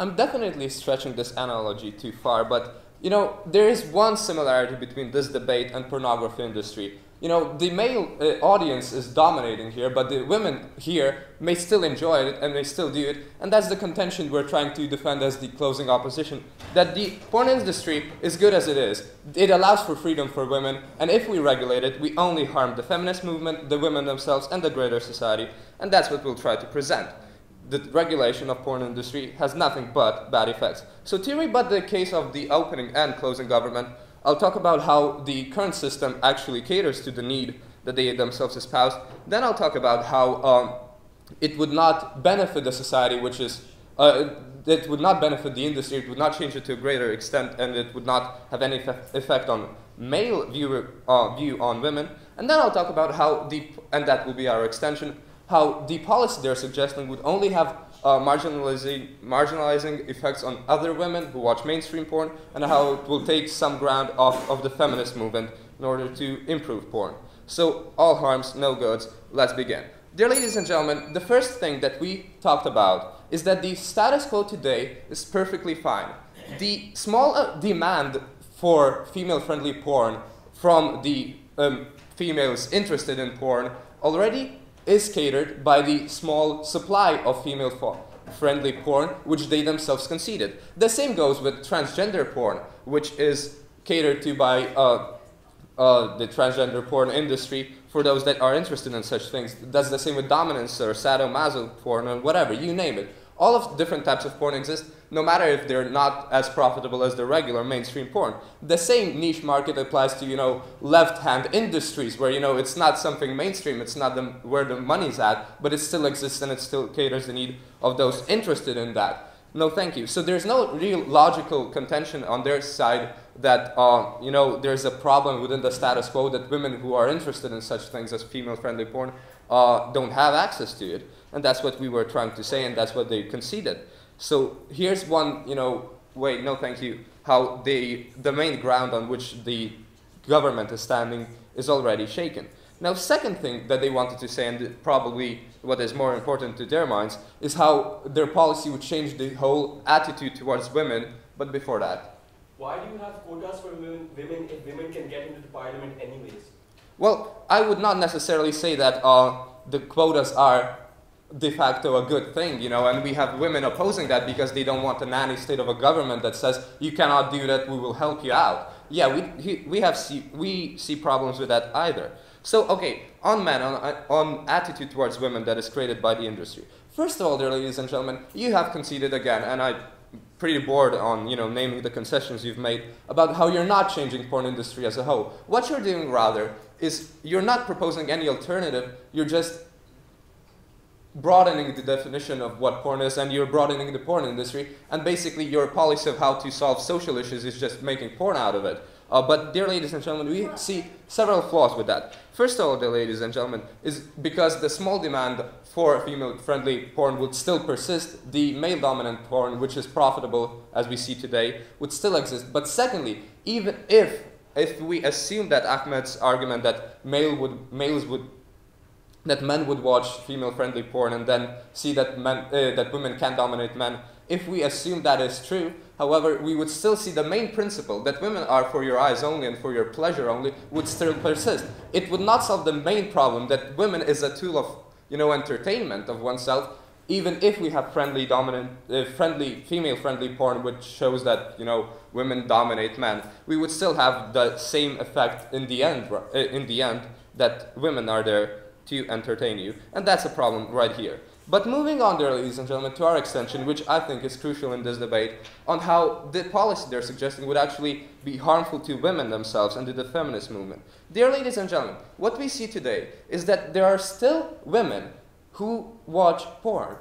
I'm definitely stretching this analogy too far, but you know, there is one similarity between this debate and pornography industry. You know, the male uh, audience is dominating here, but the women here may still enjoy it and they still do it, and that's the contention we're trying to defend as the closing opposition, that the porn industry is good as it is. It allows for freedom for women, and if we regulate it, we only harm the feminist movement, the women themselves, and the greater society, and that's what we'll try to present. The regulation of porn industry has nothing but bad effects. So to rebut the case of the opening and closing government, I'll talk about how the current system actually caters to the need that they themselves espouse. Then I'll talk about how um, it would not benefit the society, which is, uh, it would not benefit the industry, it would not change it to a greater extent, and it would not have any effect on male view, uh, view on women. And then I'll talk about how the, and that will be our extension, how the policy they're suggesting would only have uh, marginalizing, marginalizing effects on other women who watch mainstream porn, and how it will take some ground off of the feminist movement in order to improve porn. So, all harms, no goods, let's begin. Dear ladies and gentlemen, the first thing that we talked about is that the status quo today is perfectly fine. The small uh, demand for female-friendly porn from the um, females interested in porn already is catered by the small supply of female-friendly porn, which they themselves conceded. The same goes with transgender porn, which is catered to by uh, uh, the transgender porn industry for those that are interested in such things. That's the same with dominance or sadomaso porn or whatever, you name it. All of different types of porn exist, no matter if they're not as profitable as the regular mainstream porn. The same niche market applies to, you know, left-hand industries where, you know, it's not something mainstream, it's not the, where the money's at, but it still exists and it still caters the need of those interested in that. No, thank you. So there's no real logical contention on their side that, uh, you know, there's a problem within the status quo that women who are interested in such things as female-friendly porn uh, don't have access to it. And that's what we were trying to say, and that's what they conceded. So here's one, you know, wait, no thank you, how they, the main ground on which the government is standing is already shaken. Now, second thing that they wanted to say, and probably what is more important to their minds, is how their policy would change the whole attitude towards women, but before that. Why do you have quotas for women, women if women can get into the parliament anyways? Well, I would not necessarily say that uh, the quotas are de facto a good thing, you know, and we have women opposing that because they don't want a nanny state of a government that says, you cannot do that, we will help you out. Yeah, we, we, have see, we see problems with that either. So, okay, on men, on, on attitude towards women that is created by the industry. First of all, dear ladies and gentlemen, you have conceded again, and I'm pretty bored on, you know, naming the concessions you've made about how you're not changing porn industry as a whole. What you're doing, rather, is you're not proposing any alternative, you're just broadening the definition of what porn is, and you're broadening the porn industry, and basically your policy of how to solve social issues is just making porn out of it. Uh, but dear ladies and gentlemen, we see several flaws with that. First of all, dear ladies and gentlemen, is because the small demand for female-friendly porn would still persist, the male-dominant porn, which is profitable as we see today, would still exist. But secondly, even if, if we assume that Ahmed's argument that male would, males would that men would watch female-friendly porn and then see that, men, uh, that women can dominate men. If we assume that is true, however, we would still see the main principle that women are for your eyes only and for your pleasure only would still persist. It would not solve the main problem that women is a tool of, you know, entertainment of oneself, even if we have friendly, dominant, uh, friendly, female-friendly porn which shows that, you know, women dominate men. We would still have the same effect in the end, uh, in the end that women are there to entertain you, and that's a problem right here. But moving on, dear ladies and gentlemen, to our extension, which I think is crucial in this debate, on how the policy they're suggesting would actually be harmful to women themselves and to the feminist movement. Dear ladies and gentlemen, what we see today is that there are still women who watch porn,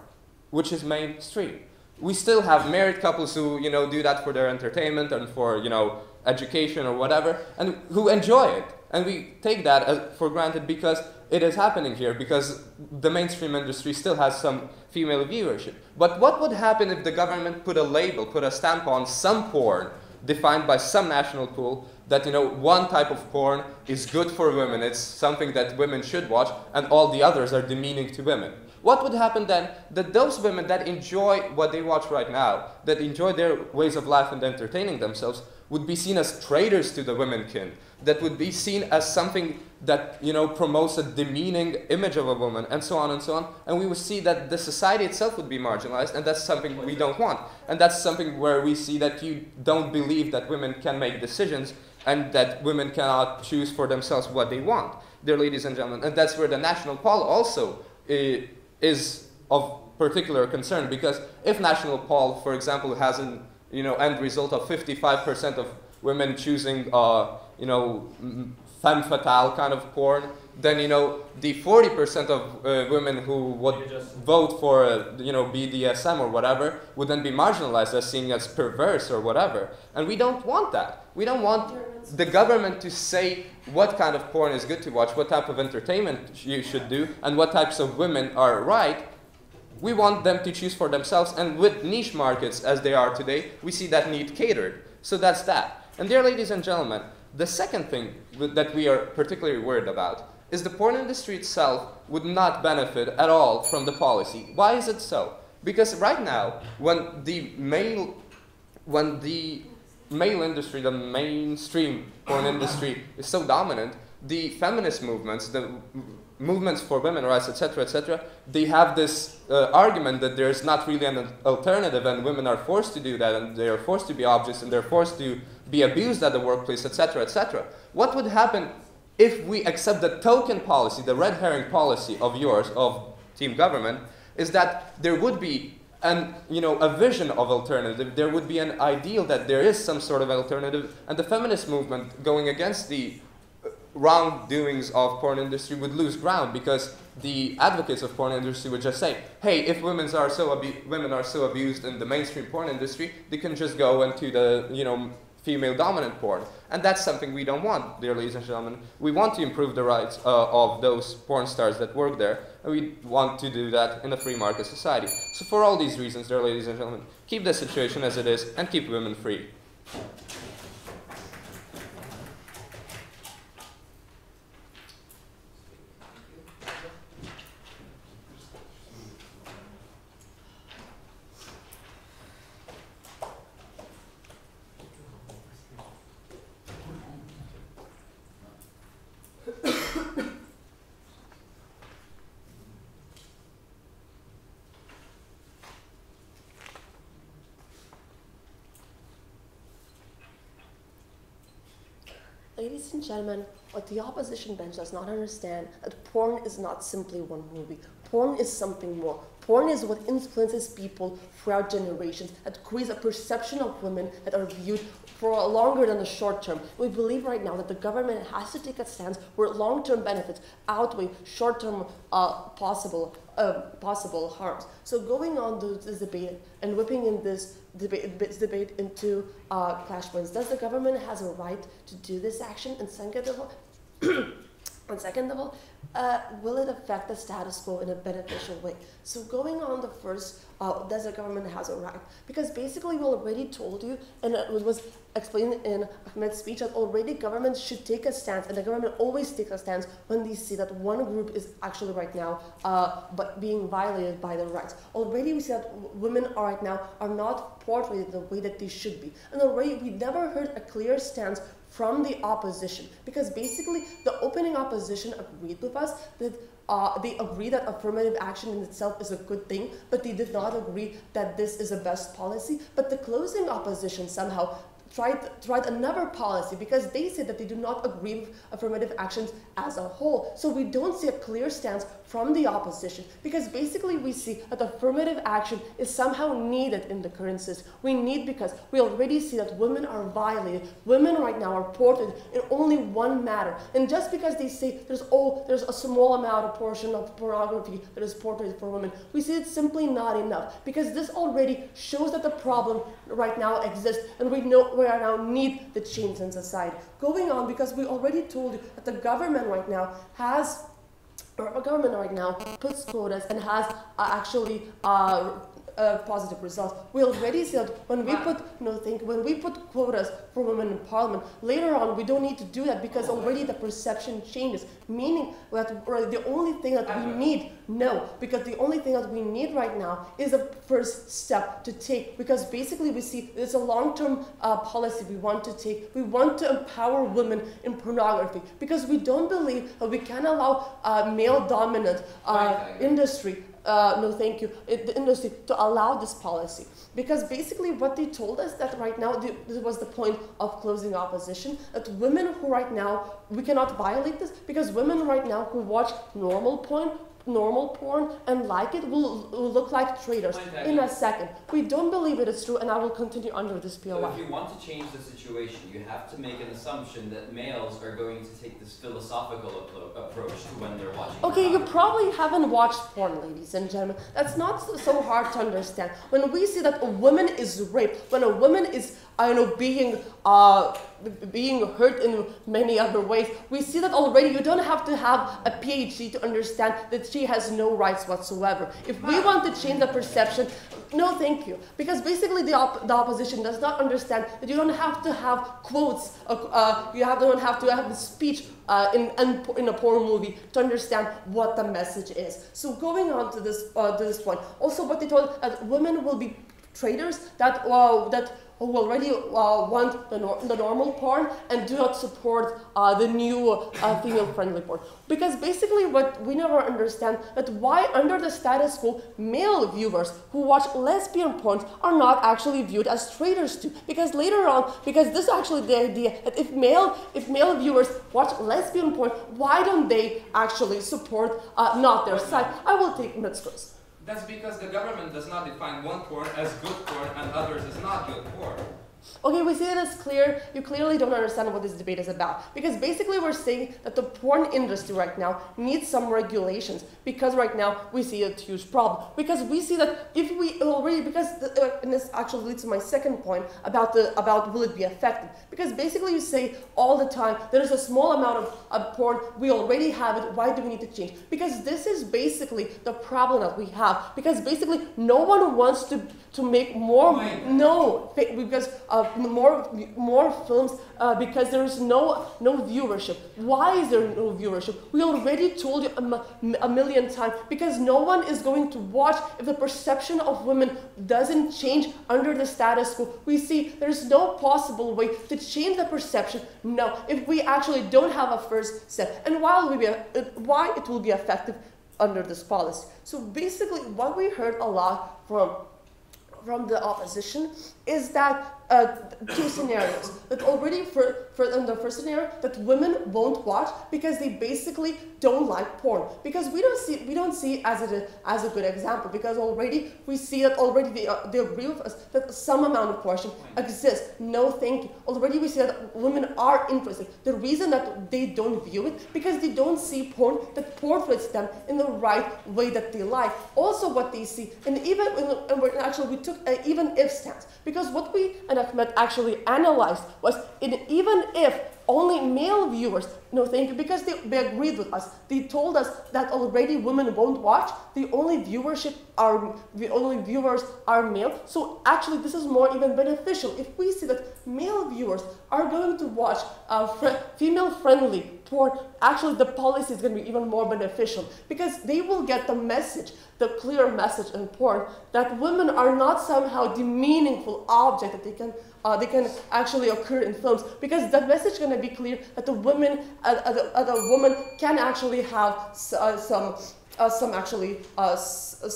which is mainstream. We still have married couples who, you know, do that for their entertainment and for, you know, education or whatever, and who enjoy it. And we take that as for granted because it is happening here, because the mainstream industry still has some female viewership. But what would happen if the government put a label, put a stamp on some porn defined by some national pool that, you know, one type of porn is good for women, it's something that women should watch, and all the others are demeaning to women? What would happen then? That those women that enjoy what they watch right now, that enjoy their ways of life and entertaining themselves, would be seen as traitors to the womenkind. That would be seen as something that, you know, promotes a demeaning image of a woman, and so on and so on. And we would see that the society itself would be marginalized, and that's something we don't want. And that's something where we see that you don't believe that women can make decisions and that women cannot choose for themselves what they want, dear ladies and gentlemen. And that's where the national poll also uh, is of particular concern, because if national poll, for example, has an you know, end result of fifty-five percent of women choosing uh, you know, femme fatale kind of porn, then you know, the forty percent of uh, women who would vote for uh, you know, B D S M or whatever would then be marginalized as seen as perverse or whatever. And we don't want that. We don't want the government to say what kind of porn is good to watch, what type of entertainment you should do, and what types of women are right. We want them to choose for themselves, and with niche markets as they are today, we see that need catered. So that's that. And dear ladies and gentlemen, the second thing that we are particularly worried about is the porn industry itself would not benefit at all from the policy. Why is it so? Because right now, when the male, when the male industry, the mainstream porn industry is so dominant, the feminist movements, the movements for women's rights, et cetera, et cetera, they have this uh, argument that there's not really an alternative, and women are forced to do that, and they are forced to be objects, and they're forced to be abused at the workplace, et cetera, et cetera. What would happen if we accept the token policy, the red herring policy of yours, of team government, is that there would be an, you know, a vision of alternative, there would be an ideal that there is some sort of alternative, and the feminist movement going against the wrongdoings of porn industry would lose ground, because the advocates of porn industry would just say, hey, if women are so abu women are so abused in the mainstream porn industry, they can just go into the, you know, female dominant porn. And that's something we don't want, dear ladies and gentlemen. We want to improve the rights uh, of those porn stars that work there, and we want to do that in a free market society. So for all these reasons, dear ladies and gentlemen, keep the situation as it is and keep women free. Ladies and gentlemen, what the opposition bench does not understand is that porn is not simply one movie. Porn is something more. Porn is what influences people throughout generations, that creates a perception of women that are viewed for longer than the short term. We believe right now that the government has to take a stance where long-term benefits outweigh short-term uh, possible uh, possible harms. So going on to this debate and whipping in this Debate, debate into uh, clash points. Does the government has a right to do this action? And second of all, and second of all, uh, will it affect the status quo in a beneficial way? So going on the first, uh, does the government has a right? Because basically we already told you, and it was explained in Ahmed's speech, that already governments should take a stance, and the government always takes a stance when they see that one group is actually right now uh, but being violated by their rights. Already we see that women are right now are not portrayed the way that they should be. And already we never heard a clear stance from the opposition, because basically the opening opposition agreed with us that Uh, they agree that affirmative action in itself is a good thing, but they did not agree that this is the best policy. But the closing opposition somehow tried, tried another policy, because they said that they do not agree with affirmative actions as a whole. So we don't see a clear stance from the opposition, because basically we see that affirmative action is somehow needed in the current system. We need, because we already see that women are violated. Women right now are portrayed in only one matter. And just because they say there's, oh, there's a small amount of portion of pornography that is portrayed for women, we see it's simply not enough, because this already shows that the problem right now exists, and we know we are now need the change in society. Going on, because we already told you that the government right now has, or our government right now puts quotas and has uh, actually uh, uh, positive results. We already said when we wow. put no think when we put quotas for women in parliament, later on we don't need to do that because already the perception changes. Meaning that the only thing that we need no, because the only thing that we need right now is a first step to take. Because basically we see it's a long-term uh, policy we want to take. We want to empower women in pornography because we don't believe that we can allow uh, male-dominant uh, industry. Uh, no, thank you. It, the industry to allow this policy, because basically what they told us that right now the, this was the point of closing opposition. That women who right now we cannot violate this because women right now who watch normal porn, normal porn and like it will, will look like traitors in a second. We don't believe it is true, and I will continue under this P O I. So if you want to change the situation, you have to make an assumption that males are going to take this philosophical approach to when they're watching. Okay, you probably haven't watched porn, ladies and gentlemen. That's not so, so hard to understand. When we see that a woman is raped, when a woman is, I know, being uh, being hurt in many other ways, we see that already. You don't have to have a PhD to understand that she has no rights whatsoever. If we want to change the perception, no thank you. Because basically the, op the opposition does not understand that you don't have to have quotes, uh, uh, you have, don't have to have a speech uh, in, in a porn movie to understand what the message is. So going on to this, uh, to this point, also what they told uh, women will be traitors that, uh, that who already uh, want the, nor the normal porn and do not support uh, the new uh, female-friendly porn. Because basically what we never understand that why under the status quo, male viewers who watch lesbian porn are not actually viewed as traitors too. Because later on, because this is actually the idea that if male, if male viewers watch lesbian porn, why don't they actually support uh, not their side? I will take mitzvahs. That's because the government does not define one porn as good porn and others as not good porn. Okay, we see that it's clear. You clearly don't understand what this debate is about. Because basically we're saying that the porn industry right now needs some regulations. Because right now we see a huge problem. Because we see that if we already, because, the, uh, and this actually leads to my second point about, the, about will it be effective. Because basically you say all the time, there is a small amount of, of porn, we already have it, why do we need to change? Because this is basically the problem that we have. Because basically no one wants to, to make more, no, because Uh, more, more films uh, because there is no, no viewership. Why is there no viewership? We already told you a, a million times because no one is going to watch if the perception of women doesn't change under the status quo. We see there's no possible way to change the perception, no, if we actually don't have a first step. And why will we be, uh, why it will be effective under this policy. So basically what we heard a lot from from the opposition is that uh, two scenarios. That already for, for in the first scenario, that women won't watch because they basically don't like porn. Because we don't see we don't see as a as a good example. Because already we see that already they uh, they agree with us that some amount of portion exists. No, thank you. Already we see that women are interested. The reason that they don't view it because they don't see porn that portrays them in the right way that they like. Also, what they see, and even and we're actually we took an even if stance because what we and Ahmed actually analyzed was in, even if only male viewers, no thank you, because they, they agreed with us. They told us that already women won't watch, the only viewership are, the only viewers are male. So actually this is more even beneficial. If we see that male viewers are going to watch uh, fr female-friendly porn, actually the policy is going to be even more beneficial because they will get the message, the clear message in porn that women are not somehow the meaningful object that they can Uh, they can actually occur in films because the message is going to be clear that the woman, uh, uh, the, uh, the woman can actually have uh, some, uh, some actually uh, s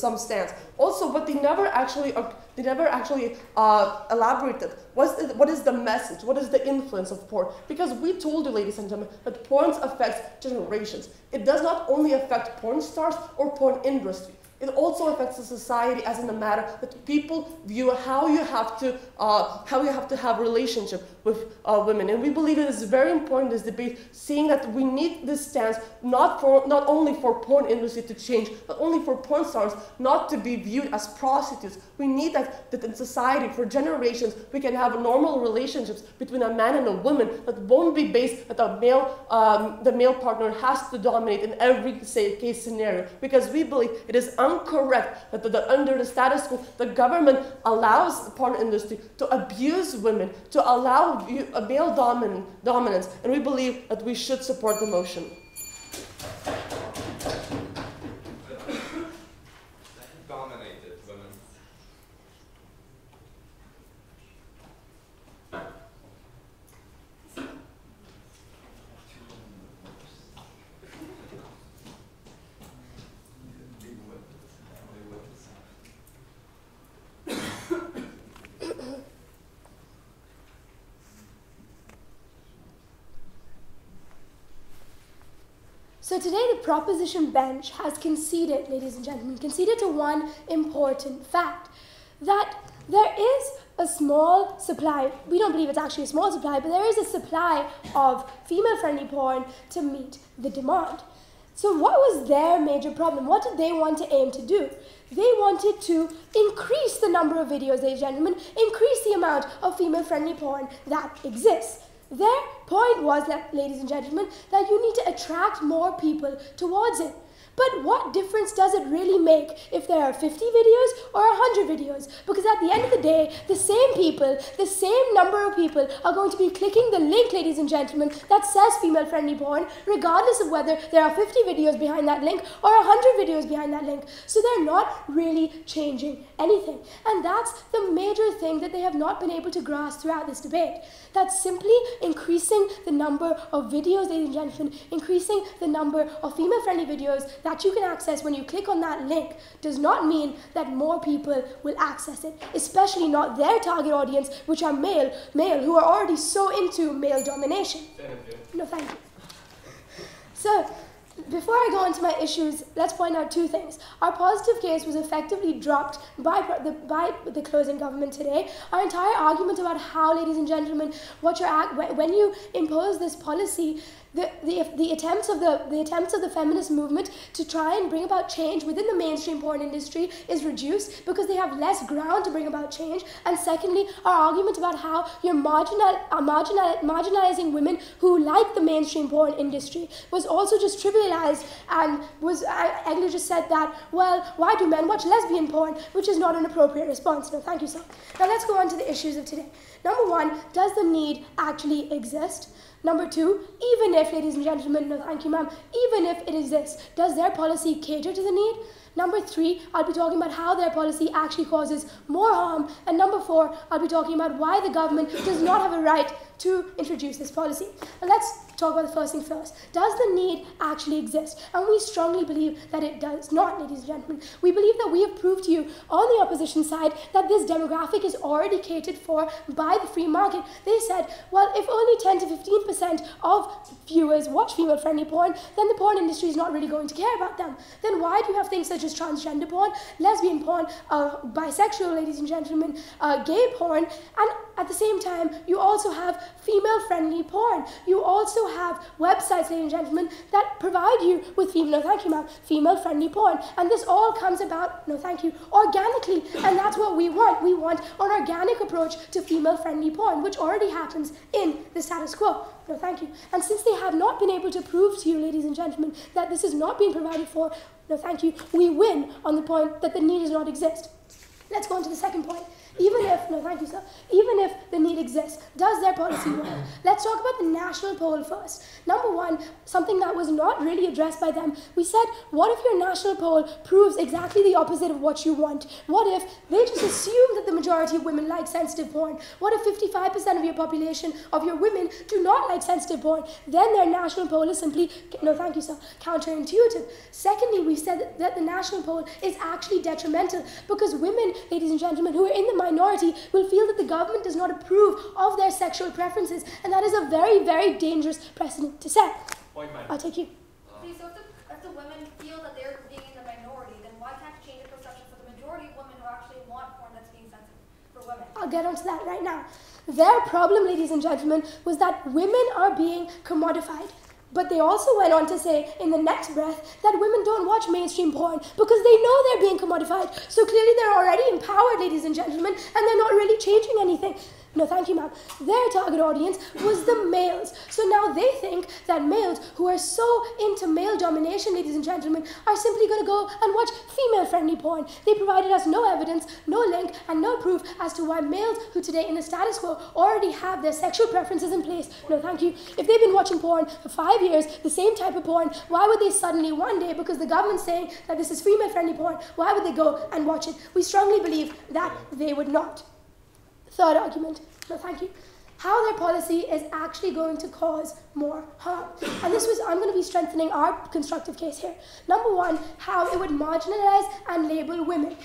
some stance. Also, what they never actually, uh, they never actually uh, elaborated was what is the message, what is the influence of porn? Because we told you, ladies and gentlemen, that porn affects generations. It does not only affect porn stars or porn industry. It also affects the society, as in the matter that people view how you have to uh, how you have to have relationship with uh, women, and we believe it is very important this debate, seeing that we need this stance not for not only for porn industry to change, but only for porn stars not to be viewed as prostitutes. We need that that in society for generations we can have normal relationships between a man and a woman that won't be based that a male um, the male partner has to dominate in every say, case scenario because we believe it is. incorrect, that, that under the status quo, the government allows the porn industry to abuse women, to allow a male domin dominance, and we believe that we should support the motion. Dominated women. So today the proposition bench has conceded, ladies and gentlemen, conceded to one important fact, that there is a small supply, we don't believe it's actually a small supply, but there is a supply of female-friendly porn to meet the demand. So what was their major problem? What did they want to aim to do? They wanted to increase the number of videos, ladies and gentlemen, increase the amount of female-friendly porn that exists. Their point was that, ladies and gentlemen, that you need to attract more people towards it. But what difference does it really make if there are fifty videos or one hundred videos? Because at the end of the day, the same people, the same number of people are going to be clicking the link, ladies and gentlemen, that says female-friendly porn, regardless of whether there are fifty videos behind that link or one hundred videos behind that link. So they're not really changing anything. And that's the major thing that they have not been able to grasp throughout this debate. That's simply increasing the number of videos, ladies and gentlemen, increasing the number of female-friendly videos that you can access when you click on that link does not mean that more people will access it, especially not their target audience, which are male, male who are already so into male domination. Thank you. No, thank you. So, before I go into my issues, let's point out two things. Our positive case was effectively dropped by the, by the closing government today. Our entire argument about how, ladies and gentlemen, what you're act, when you impose this policy, The, the, the, attempts of the, the attempts of the feminist movement to try and bring about change within the mainstream porn industry is reduced because they have less ground to bring about change. And secondly, our argument about how you're marginal, uh, marginal, marginalizing women who like the mainstream porn industry was also just trivialized and was uh, Egli just said that, well, why do men watch lesbian porn? Which is not an appropriate response. No, thank you, sir. Now let's go on to the issues of today. Number one, does the need actually exist? Number two, even if, ladies and gentlemen, no thank you ma'am, even if it exists, does their policy cater to the need? Number three, I'll be talking about how their policy actually causes more harm. And number four, I'll be talking about why the government does not have a right to introduce this policy. And let's talk about the first thing first. Does the need actually exist? And we strongly believe that it does not, ladies and gentlemen. We believe that we have proved to you on the opposition side that this demographic is already catered for by the free market. They said, well, if only ten to fifteen percent of viewers watch female-friendly porn, then the porn industry is not really going to care about them. Then why do you have things such as transgender porn, lesbian porn, uh, bisexual, ladies and gentlemen, uh, gay porn, and at the same time, you also have female-friendly porn. You also have websites, ladies and gentlemen, that provide you with female, no thank you ma'am, female-friendly porn. And this all comes about, no thank you, organically. And that's what we want. We want an organic approach to female-friendly porn, which already happens in the status quo. No thank you. And since they have not been able to prove to you, ladies and gentlemen, that this is not being provided for, no thank you, we win on the point that the need does not exist. Let's go on to the second point. Even if, no thank you sir, even if the need exists, does their policy work? Let's talk about the national poll first. Number one, something that was not really addressed by them, we said, what if your national poll proves exactly the opposite of what you want? What if they just assume that the majority of women like sensitive porn? What if fifty-five percent of your population, of your women, do not like sensitive porn? Then their national poll is simply, no thank you sir, counterintuitive. Secondly, we said that the national poll is actually detrimental because women, ladies and gentlemen, who are in the minority will feel that the government does not approve of their sexual preferences, and that is a very, very dangerous precedent to set. Point I'll take you. Okay, so if the, if the women feel that they're being in the minority, then why can't you change the perception for the majority of women who actually want porn that's being censored for women? I'll get onto that right now. Their problem, ladies and gentlemen, was that women are being commodified. But they also went on to say in the next breath that women don't watch mainstream porn because they know they're being commodified. So clearly they're already empowered, ladies and gentlemen, and they're not really changing anything. No, thank you, ma'am. Their target audience was the males. So now they think that males who are so into male domination, ladies and gentlemen, are simply going to go and watch female-friendly porn. They provided us no evidence, no link, and no proof as to why males who today in the status quo already have their sexual preferences in place. No, thank you. If they've been watching porn for five years, the same type of porn, why would they suddenly one day, because the government's saying that this is female-friendly porn, why would they go and watch it? We strongly believe that they would not. Third argument, no thank you, how their policy is actually going to cause more harm. And this was, I'm going to be strengthening our constructive case here. Number one, how it would marginalize and label women.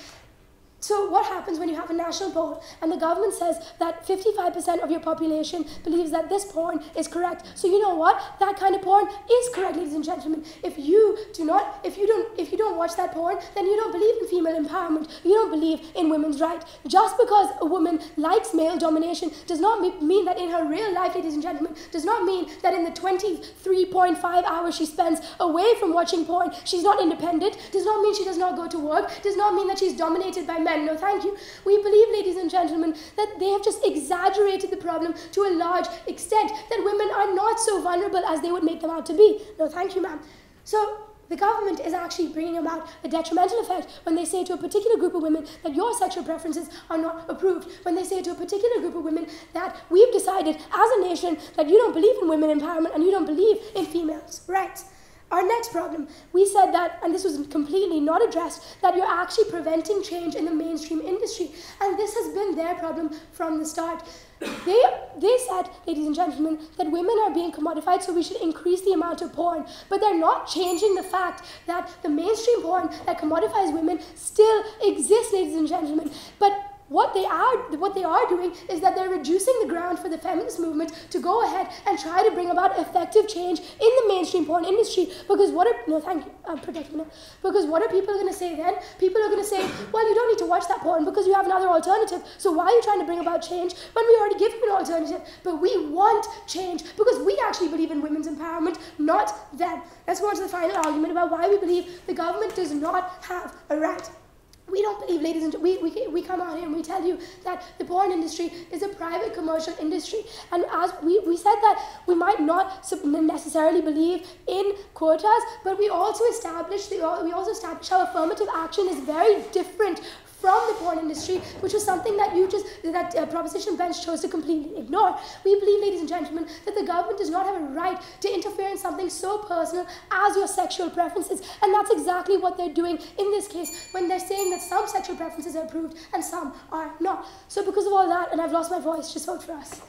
So what happens when you have a national poll and the government says that fifty-five percent of your population believes that this porn is correct? So you know what? That kind of porn is correct, ladies and gentlemen. If you do not, if you don't, if you don't watch that porn, then you don't believe in female empowerment. You don't believe in women's rights. Just because a woman likes male domination does not mean that in her real life, ladies and gentlemen, does not mean that in the twenty-three point five hours she spends away from watching porn, she's not independent. Does not mean she does not go to work. Does not mean that she's dominated by men. No, thank you. We believe, ladies and gentlemen, that they have just exaggerated the problem to a large extent, that women are not so vulnerable as they would make them out to be. No, thank you, ma'am. So the government is actually bringing about a detrimental effect when they say to a particular group of women that your sexual preferences are not approved, when they say to a particular group of women that we've decided as a nation that you don't believe in women empowerment and you don't believe in females' rights. Our next problem, we said that, and this was completely not addressed, that you're actually preventing change in the mainstream industry. And this has been their problem from the start. They, they said, ladies and gentlemen, that women are being commodified, so we should increase the amount of porn. But they're not changing the fact that the mainstream porn that commodifies women still exists, ladies and gentlemen. But What they are, what they are doing is that they're reducing the ground for the feminist movement to go ahead and try to bring about effective change in the mainstream porn industry. Because what are no, thank you, I'm protecting them. Because what are people going to say then? People are going to say, well, you don't need to watch that porn because you have another alternative. So why are you trying to bring about change when we already give you an alternative? But we want change because we actually believe in women's empowerment, not them. Let's go on to the final argument about why we believe the government does not have a right. We don't believe, ladies and we, we we come out here and we tell you that the porn industry is a private commercial industry. And as we, we said that we might not necessarily believe in quotas, but we also establish the, we also establish how affirmative action is very different from the porn industry, which was something that you just, that uh, Proposition Bench chose to completely ignore. We believe, ladies and gentlemen, that the government does not have a right to interfere in something so personal as your sexual preferences, and that's exactly what they're doing in this case when they're saying that some sexual preferences are approved and some are not. So because of all that, and I've lost my voice, just vote for us.